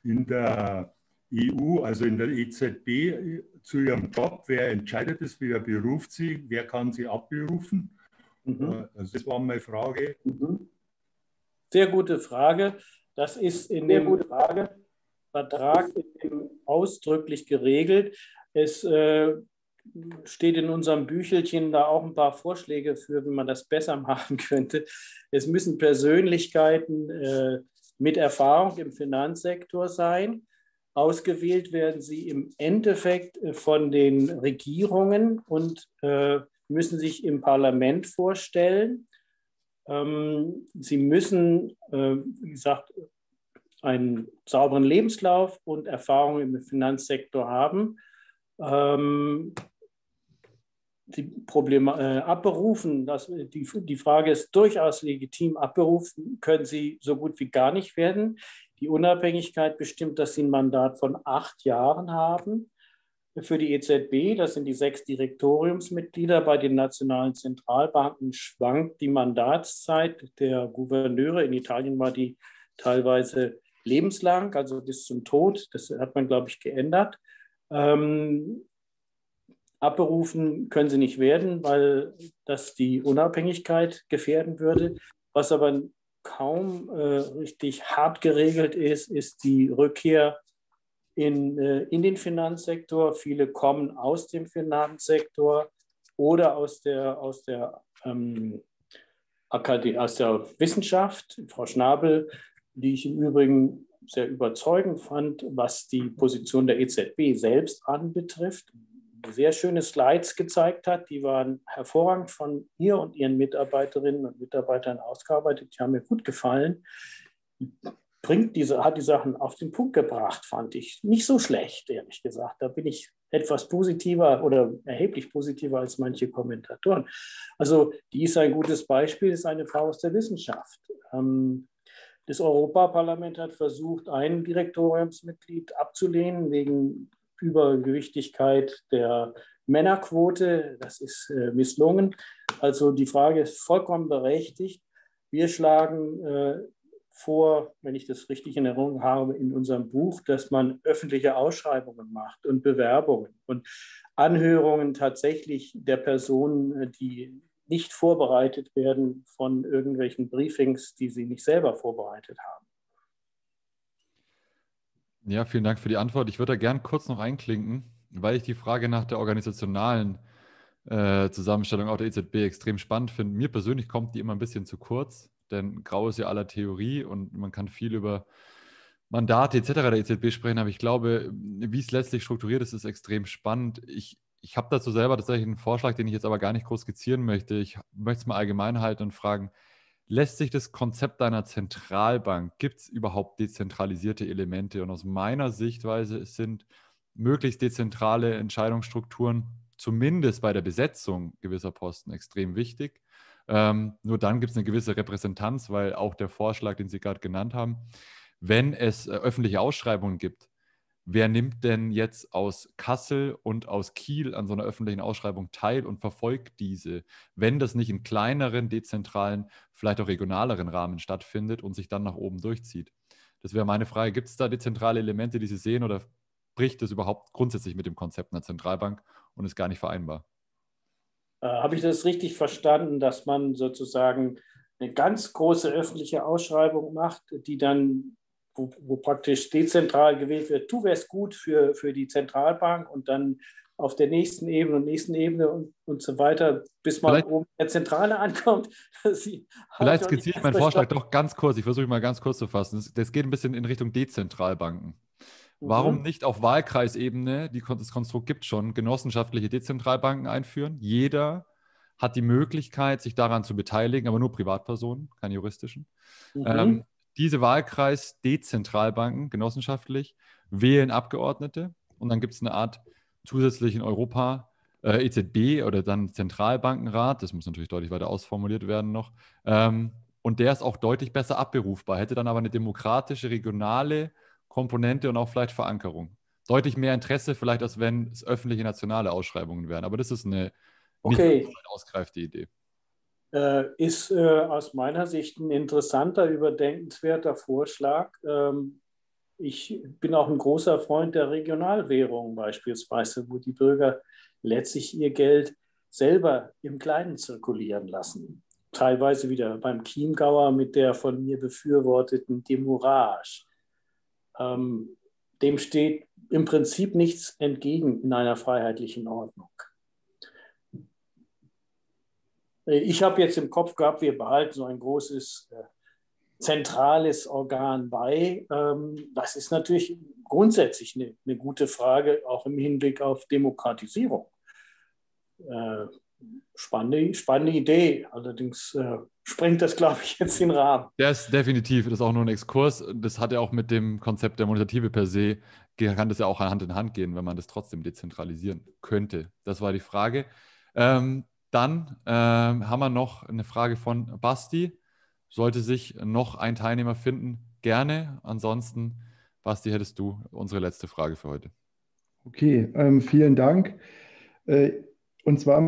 in der E U, also in der E Z B, zu ihrem Job? Wer entscheidet es? Wer beruft sie? Wer kann sie abberufen? Mhm. Also das war meine Frage. Mhm. Sehr gute Frage. Das ist in Sehr dem Frage. Vertrag ausdrücklich geregelt. Es äh, steht in unserem Büchelchen da auch ein paar Vorschläge für, wie man das besser machen könnte. Es müssen Persönlichkeiten äh, mit Erfahrung im Finanzsektor sein. Ausgewählt werden sie im Endeffekt von den Regierungen und äh, müssen sich im Parlament vorstellen. Ähm, sie müssen, äh, wie gesagt, einen sauberen Lebenslauf und Erfahrung im Finanzsektor haben. Ähm, die Probleme äh, abberufen, das, die, die Frage ist durchaus legitim, abberufen können sie so gut wie gar nicht werden. Die Unabhängigkeit bestimmt, dass sie ein Mandat von acht Jahren haben. Für die E Z B, das sind die sechs Direktoriumsmitglieder, bei den nationalen Zentralbanken schwankt die Mandatszeit der Gouverneure. In Italien war die teilweise lebenslang, also bis zum Tod. Das hat man, glaube ich, geändert. Ähm, abberufen können sie nicht werden, weil das die Unabhängigkeit gefährden würde. Was aber kaum äh, richtig hart geregelt ist, ist die Rückkehr in, äh, in den Finanzsektor. Viele kommen aus dem Finanzsektor oder aus der, aus der, ähm, aus der Wissenschaft. Frau Schnabel, die ich im Übrigen sehr überzeugend fand, was die Position der E Z B selbst anbetrifft, sehr schöne Slides gezeigt hat. Die waren hervorragend von ihr und ihren Mitarbeiterinnen und Mitarbeitern ausgearbeitet. Die haben mir gut gefallen. Bringt diese, hat die Sachen auf den Punkt gebracht, fand ich. Nicht so schlecht, ehrlich gesagt. Da bin ich etwas positiver oder erheblich positiver als manche Kommentatoren. Also die ist ein gutes Beispiel, ist eine Frau aus der Wissenschaft. Ähm, das Europaparlament hat versucht, ein Direktoriumsmitglied abzulehnen wegen Übergewichtigkeit der Männerquote. Das ist äh, misslungen. Also die Frage ist vollkommen berechtigt. Wir schlagen äh, vor, wenn ich das richtig in Erinnerung habe, in unserem Buch, dass man öffentliche Ausschreibungen macht und Bewerbungen und Anhörungen tatsächlich der Personen, die nicht vorbereitet werden von irgendwelchen Briefings, die sie nicht selber vorbereitet haben. Ja, vielen Dank für die Antwort. Ich würde da gern kurz noch einklinken, weil ich die Frage nach der organisationalen äh, Zusammenstellung auch der E Z B extrem spannend finde. Mir persönlich kommt die immer ein bisschen zu kurz, denn grau ist ja aller Theorie und man kann viel über Mandate et cetera der E Z B sprechen, aber ich glaube, wie es letztlich strukturiert ist, ist extrem spannend. Ich, ich habe dazu selber tatsächlich einen Vorschlag, den ich jetzt aber gar nicht groß skizzieren möchte. Ich möchte es mal allgemein halten und fragen, lässt sich das Konzept einer Zentralbank, gibt es überhaupt dezentralisierte Elemente? Und aus meiner Sichtweise sind möglichst dezentrale Entscheidungsstrukturen zumindest bei der Besetzung gewisser Posten extrem wichtig. Ähm, nur dann gibt es eine gewisse Repräsentanz, weil auch der Vorschlag, den Sie gerade genannt haben, wenn es äh, öffentliche Ausschreibungen gibt, wer nimmt denn jetzt aus Kassel und aus Kiel an so einer öffentlichen Ausschreibung teil und verfolgt diese, wenn das nicht in kleineren, dezentralen, vielleicht auch regionaleren Rahmen stattfindet und sich dann nach oben durchzieht? Das wäre meine Frage. Gibt es da dezentrale Elemente, die Sie sehen, oder bricht das überhaupt grundsätzlich mit dem Konzept einer Zentralbank und ist gar nicht vereinbar? Äh, habe ich das richtig verstanden, dass man sozusagen eine ganz große öffentliche Ausschreibung macht, die dann Wo, wo praktisch dezentral gewählt wird, tu wär's gut für, für die Zentralbank, und dann auf der nächsten Ebene und nächsten Ebene und, und so weiter, bis man vielleicht oben in der Zentrale ankommt. Sie vielleicht skizziere ich meinen Vorschlag doch ganz kurz, ich versuche mal ganz kurz zu fassen. Das, das geht ein bisschen in Richtung Dezentralbanken. Warum nicht auf Wahlkreisebene, die, das Konstrukt gibt schon, genossenschaftliche Dezentralbanken einführen? Jeder hat die Möglichkeit, sich daran zu beteiligen, aber nur Privatpersonen, keine juristischen. Mhm. Ähm, Diese Wahlkreis-Dezentralbanken, genossenschaftlich, wählen Abgeordnete, und dann gibt es eine Art zusätzlich in Europa äh, E Z B oder dann Zentralbankenrat, das muss natürlich deutlich weiter ausformuliert werden noch, ähm, und der ist auch deutlich besser abberufbar, hätte dann aber eine demokratische, regionale Komponente und auch vielleicht Verankerung. Deutlich mehr Interesse vielleicht, als wenn es öffentliche nationale Ausschreibungen wären, aber das ist eine okay. nicht ausgreifende Idee. Ist äh, aus meiner Sicht ein interessanter, überdenkenswerter Vorschlag. Ähm, ich bin auch ein großer Freund der Regionalwährung beispielsweise, wo die Bürger letztlich ihr Geld selber im Kleinen zirkulieren lassen. Teilweise wieder beim Chiemgauer mit der von mir befürworteten Demourage. Ähm, dem steht im Prinzip nichts entgegen in einer freiheitlichen Ordnung. Ich habe jetzt im Kopf gehabt, wir behalten so ein großes äh, zentrales Organ bei. Ähm, das ist natürlich grundsätzlich eine, eine gute Frage, auch im Hinblick auf Demokratisierung. Äh, spannende, spannende Idee, allerdings äh, sprengt das, glaube ich, jetzt den Rahmen. Das ist definitiv, das ist auch nur ein Exkurs. Das hat ja auch mit dem Konzept der Monetative per se, kann das ja auch Hand in Hand gehen, wenn man das trotzdem dezentralisieren könnte. Das war die Frage. Ähm, Dann ähm, haben wir noch eine Frage von Basti. Sollte sich noch ein Teilnehmer finden, gerne. Ansonsten, Basti, hättest du unsere letzte Frage für heute. Okay, ähm, vielen Dank. Äh, und zwar...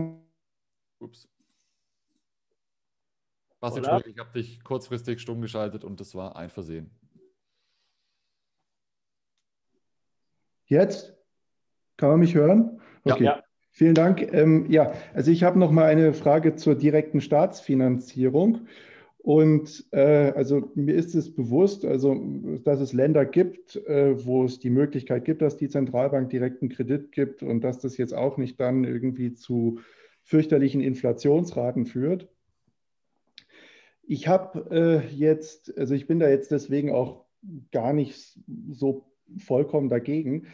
Ups. Basti, ich habe dich kurzfristig stumm geschaltet und das war ein Versehen. Jetzt? Kann man mich hören? Okay. Ja, ja. Vielen Dank. Ähm, ja, also ich habe noch mal eine Frage zur direkten Staatsfinanzierung. Und äh, also mir ist es bewusst, also dass es Länder gibt, äh, wo es die Möglichkeit gibt, dass die Zentralbank direkten Kredit gibt und dass das jetzt auch nicht dann irgendwie zu fürchterlichen Inflationsraten führt. Ich habe äh, jetzt, also ich bin da jetzt deswegen auch gar nicht so vollkommen dagegen.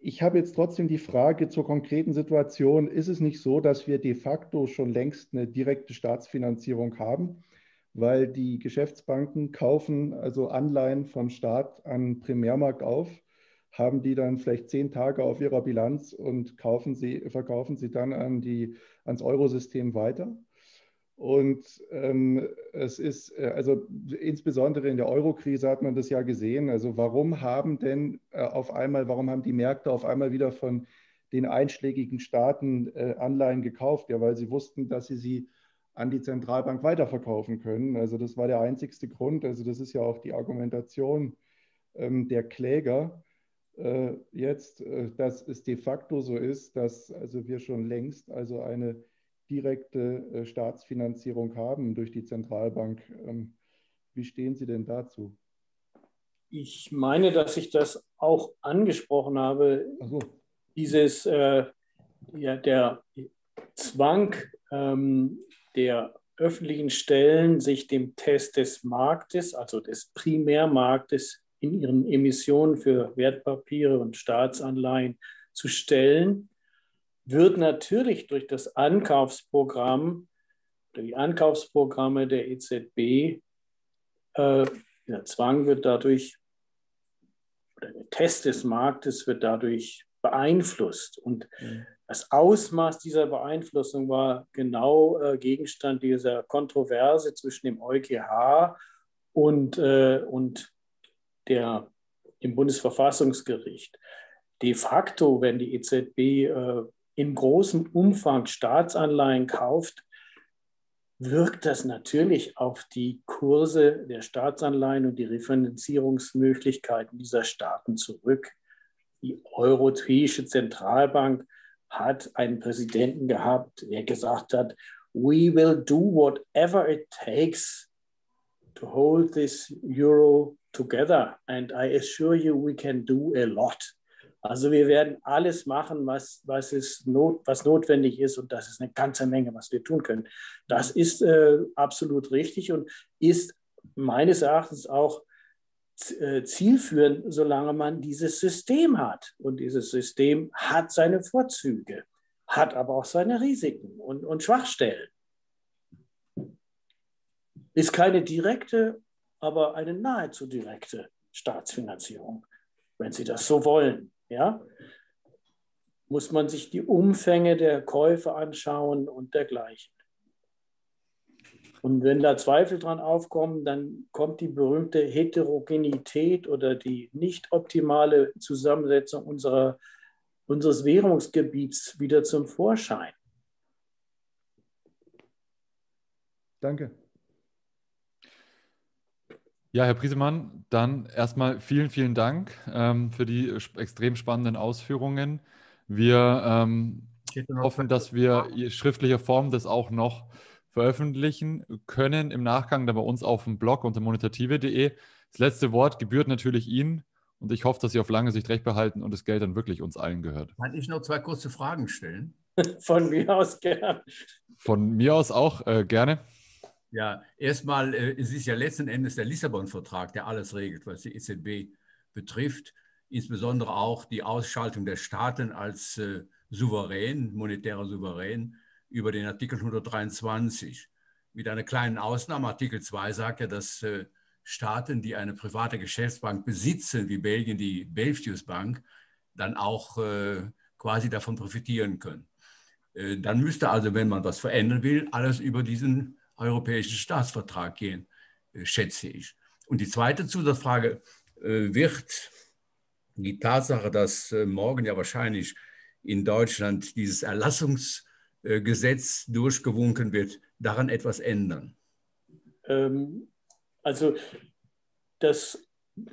Ich habe jetzt trotzdem die Frage zur konkreten Situation, ist es nicht so, dass wir de facto schon längst eine direkte Staatsfinanzierung haben, weil die Geschäftsbanken kaufen also Anleihen vom Staat an Primärmarkt auf, haben die dann vielleicht zehn Tage auf ihrer Bilanz und kaufen sie, verkaufen sie dann an die, ans Eurosystem weiter. Und ähm, es ist, also insbesondere in der Euro-Krise hat man das ja gesehen. Also warum haben denn äh, auf einmal, warum haben die Märkte auf einmal wieder von den einschlägigen Staaten äh, Anleihen gekauft? Ja, weil sie wussten, dass sie sie an die Zentralbank weiterverkaufen können. Also das war der einzigste Grund. Also das ist ja auch die Argumentation ähm, der Kläger äh, jetzt, äh, dass es de facto so ist, dass also wir schon längst also eine direkte Staatsfinanzierung haben durch die Zentralbank. Wie stehen Sie denn dazu? Ich meine, dass ich das auch angesprochen habe. Ach so. Dieses, äh, ja, der Zwang ähm, der öffentlichen Stellen, sich dem Test des Marktes, also des Primärmarktes in ihren Emissionen für Wertpapiere und Staatsanleihen zu stellen, wird natürlich durch das Ankaufsprogramm, durch die Ankaufsprogramme der E Z B, äh, der Zwang wird dadurch, oder der Test des Marktes wird dadurch beeinflusst. Und mhm. das Ausmaß dieser Beeinflussung war genau äh, Gegenstand dieser Kontroverse zwischen dem EuGH und, äh, und der, dem Bundesverfassungsgericht. De facto, wenn die E Z B äh, in großem Umfang Staatsanleihen kauft, wirkt das natürlich auf die Kurse der Staatsanleihen und die Refinanzierungsmöglichkeiten dieser Staaten zurück. Die Europäische Zentralbank hat einen Präsidenten gehabt, der gesagt hat, we will do whatever it takes to hold this euro together. And I assure you, we can do a lot. Also wir werden alles machen, was, was, ist not, was notwendig ist, und das ist eine ganze Menge, was wir tun können. Das ist äh, absolut richtig und ist meines Erachtens auch äh, zielführend, solange man dieses System hat. Und dieses System hat seine Vorzüge, hat aber auch seine Risiken und, und Schwachstellen. Ist keine direkte, aber eine nahezu direkte Staatsfinanzierung, wenn Sie das so wollen. Ja, muss man sich die Umfänge der Käufe anschauen und dergleichen. Und wenn da Zweifel dran aufkommen, dann kommt die berühmte Heterogenität oder die nicht optimale Zusammensetzung unserer, unseres Währungsgebiets wieder zum Vorschein. Danke. Ja, Herr Priesemann, dann erstmal vielen, vielen Dank ähm, für die extrem spannenden Ausführungen. Wir ähm, hoffen, dass wir in schriftlicher Form das auch noch veröffentlichen können im Nachgang, da bei uns auf dem Blog unter monetative punkt de. Das letzte Wort gebührt natürlich Ihnen und ich hoffe, dass Sie auf lange Sicht recht behalten und das Geld dann wirklich uns allen gehört. Kann ich noch zwei kurze Fragen stellen? Von mir aus gerne. Von mir aus auch äh, gerne. Ja, erstmal, äh, es ist ja letzten Endes der Lissabon-Vertrag, der alles regelt, was die E Z B betrifft, insbesondere auch die Ausschaltung der Staaten als äh, Souverän, monetärer Souverän, über den Artikel hundertdreiundzwanzig. Mit einer kleinen Ausnahme, Artikel zwei sagt ja, dass äh, Staaten, die eine private Geschäftsbank besitzen, wie Belgien die Belfius Bank, dann auch äh, quasi davon profitieren können. Äh, dann müsste also, wenn man was verändern will, alles über diesen europäischen Staatsvertrag gehen, schätze ich. Und die zweite Zusatzfrage äh, wird die Tatsache, dass äh, morgen ja wahrscheinlich in Deutschland dieses Erlassungsgesetz äh, durchgewunken wird, daran etwas ändern? Ähm, also das,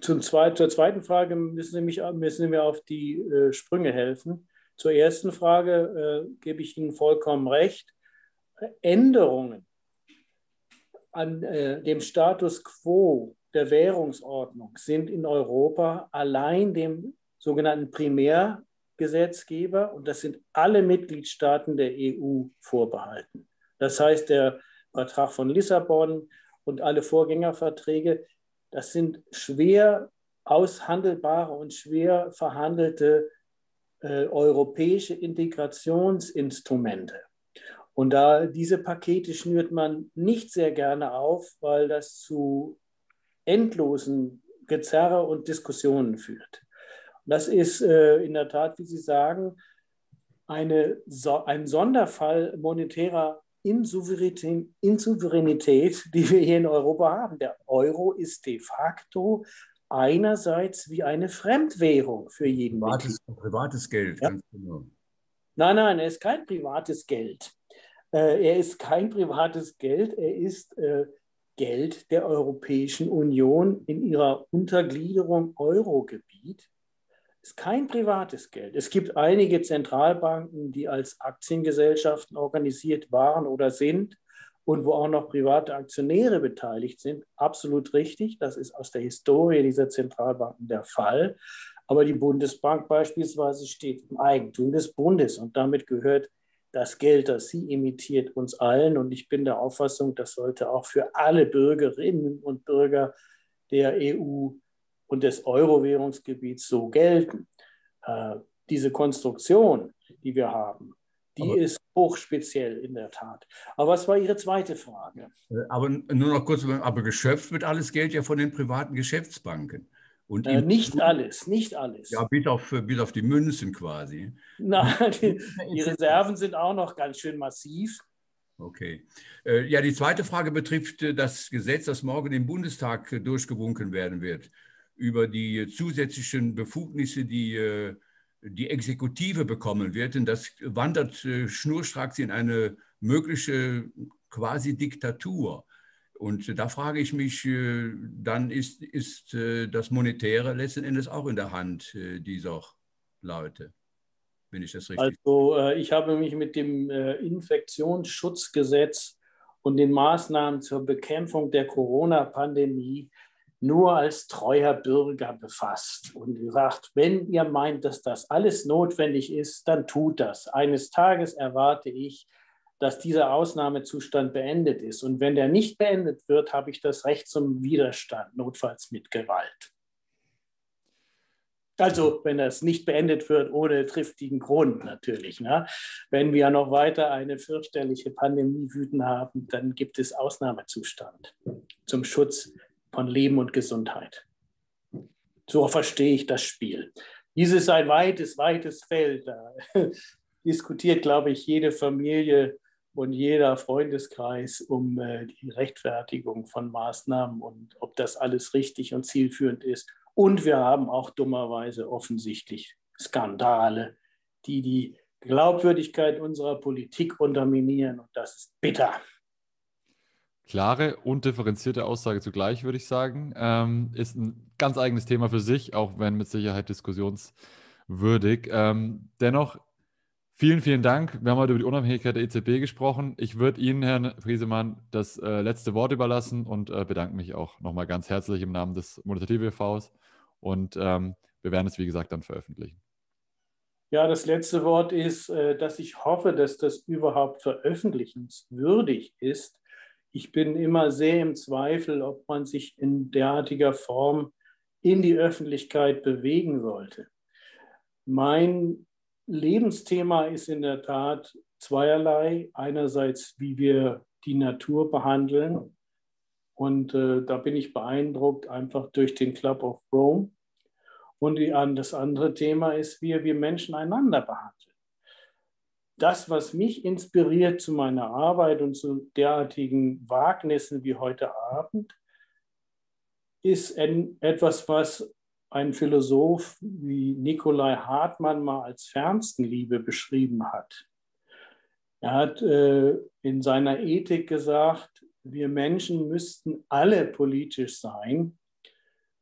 zum zweit, zur zweiten Frage müssen Sie, mich, müssen Sie mir auf die äh, Sprünge helfen. Zur ersten Frage äh, gebe ich Ihnen vollkommen recht. Änderungen an äh, dem Status quo der Währungsordnung sind in Europa allein dem sogenannten Primärgesetzgeber, und das sind alle Mitgliedstaaten der E U, vorbehalten. Das heißt, der Vertrag von Lissabon und alle Vorgängerverträge, das sind schwer aushandelbare und schwer verhandelte äh, europäische Integrationsinstrumente. Und da diese Pakete schnürt man nicht sehr gerne auf, weil das zu endlosen Gezerre und Diskussionen führt. Das ist äh, in der Tat, wie Sie sagen, eine, so, ein Sonderfall monetärer Insouveränität, Insouveränität, die wir hier in Europa haben. Der Euro ist de facto einerseits wie eine Fremdwährung für jeden Privates, privates Geld, ja. Ganz genau. Nein, nein, er ist kein privates Geld. Er ist kein privates Geld, er ist äh, Geld der Europäischen Union in ihrer Untergliederung Euro-Gebiet. ist kein privates Geld. Es gibt einige Zentralbanken, die als Aktiengesellschaften organisiert waren oder sind und wo auch noch private Aktionäre beteiligt sind. Absolut richtig, das ist aus der Historie dieser Zentralbanken der Fall. Aber die Bundesbank beispielsweise steht im Eigentum des Bundes und damit gehört das Geld, das sie emittiert, uns allen. Und ich bin der Auffassung, das sollte auch für alle Bürgerinnen und Bürger der E U und des Euro-Währungsgebiets so gelten. Äh, diese Konstruktion, die wir haben, die aber, ist hochspeziell in der Tat. Aber was war Ihre zweite Frage? Aber nur noch kurz, aber geschöpft wird alles Geld ja von den privaten Geschäftsbanken. Und äh, nicht alles, nicht alles. Ja, bis auf, bis auf die Münzen quasi. Nein, die, die Reserven sind auch noch ganz schön massiv. Okay. Äh, ja, die zweite Frage betrifft das Gesetz, das morgen im Bundestag durchgewunken werden wird, über die zusätzlichen Befugnisse, die die Exekutive bekommen wird. Und das wandert schnurstracks in eine mögliche quasi Diktatur. Und da frage ich mich, dann ist, ist das Monetäre letzten Endes auch in der Hand dieser Leute. Bin ich das richtig? Also ich habe mich mit dem Infektionsschutzgesetz und den Maßnahmen zur Bekämpfung der Corona-Pandemie nur als treuer Bürger befasst und gesagt, wenn ihr meint, dass das alles notwendig ist, dann tut das. Eines Tages erwarte ich, dass dieser Ausnahmezustand beendet ist. Und wenn der nicht beendet wird, habe ich das Recht zum Widerstand, notfalls mit Gewalt. Also, wenn das nicht beendet wird, ohne triftigen Grund natürlich. Ne? Wenn wir noch weiter eine fürchterliche Pandemie wüten haben, dann gibt es Ausnahmezustand zum Schutz von Leben und Gesundheit. So verstehe ich das Spiel. Dies ist ein weites, weites Feld. Da diskutiert, glaube ich, jede Familie und jeder Freundeskreis um äh, die Rechtfertigung von Maßnahmen und ob das alles richtig und zielführend ist. Und wir haben auch dummerweise offensichtlich Skandale, die die Glaubwürdigkeit unserer Politik unterminieren. Und das ist bitter. Klare und differenzierte Aussage zugleich, würde ich sagen. Ähm, ist ein ganz eigenes Thema für sich, auch wenn mit Sicherheit diskussionswürdig. Ähm, dennoch, vielen, vielen Dank. Wir haben heute über die Unabhängigkeit der E Z B gesprochen. Ich würde Ihnen, Herrn Priesemann, das äh, letzte Wort überlassen und äh, bedanke mich auch nochmal ganz herzlich im Namen des Monetative e V s. Und ähm, wir werden es, wie gesagt, dann veröffentlichen. Ja, das letzte Wort ist, äh, dass ich hoffe, dass das überhaupt veröffentlichungswürdig ist. Ich bin immer sehr im Zweifel, ob man sich in derartiger Form in die Öffentlichkeit bewegen sollte. Mein Lebensthema ist in der Tat zweierlei. Einerseits, wie wir die Natur behandeln. Und äh, da bin ich beeindruckt, einfach durch den Club of Rome. Und die, das andere Thema ist, wie wir Menschen einander behandeln. Das, was mich inspiriert zu meiner Arbeit und zu derartigen Wagnissen wie heute Abend, ist etwas, was ein Philosoph wie Nikolai Hartmann mal als Fernstenliebe beschrieben hat. Er hat äh, in seiner Ethik gesagt, wir Menschen müssten alle politisch sein,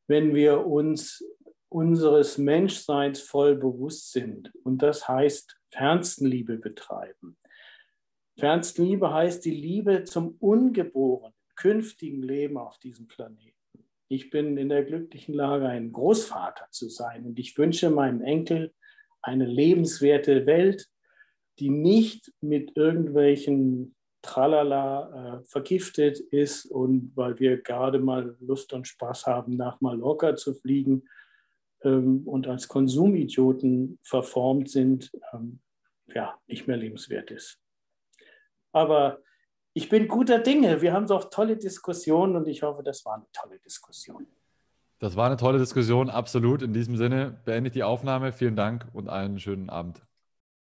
wenn wir uns unseres Menschseins voll bewusst sind. Und das heißt, Fernstenliebe betreiben. Fernstenliebe heißt die Liebe zum ungeborenen, künftigen Leben auf diesem Planeten. Ich bin in der glücklichen Lage, ein Großvater zu sein und ich wünsche meinem Enkel eine lebenswerte Welt, die nicht mit irgendwelchen Tralala äh, vergiftet ist und weil wir gerade mal Lust und Spaß haben, nach Mallorca zu fliegen, und als Konsumidioten verformt sind, ähm, ja, nicht mehr lebenswert ist. Aber ich bin guter Dinge. Wir haben doch tolle Diskussionen und ich hoffe, das war eine tolle Diskussion. Das war eine tolle Diskussion, absolut. In diesem Sinne beende ich die Aufnahme. Vielen Dank und einen schönen Abend.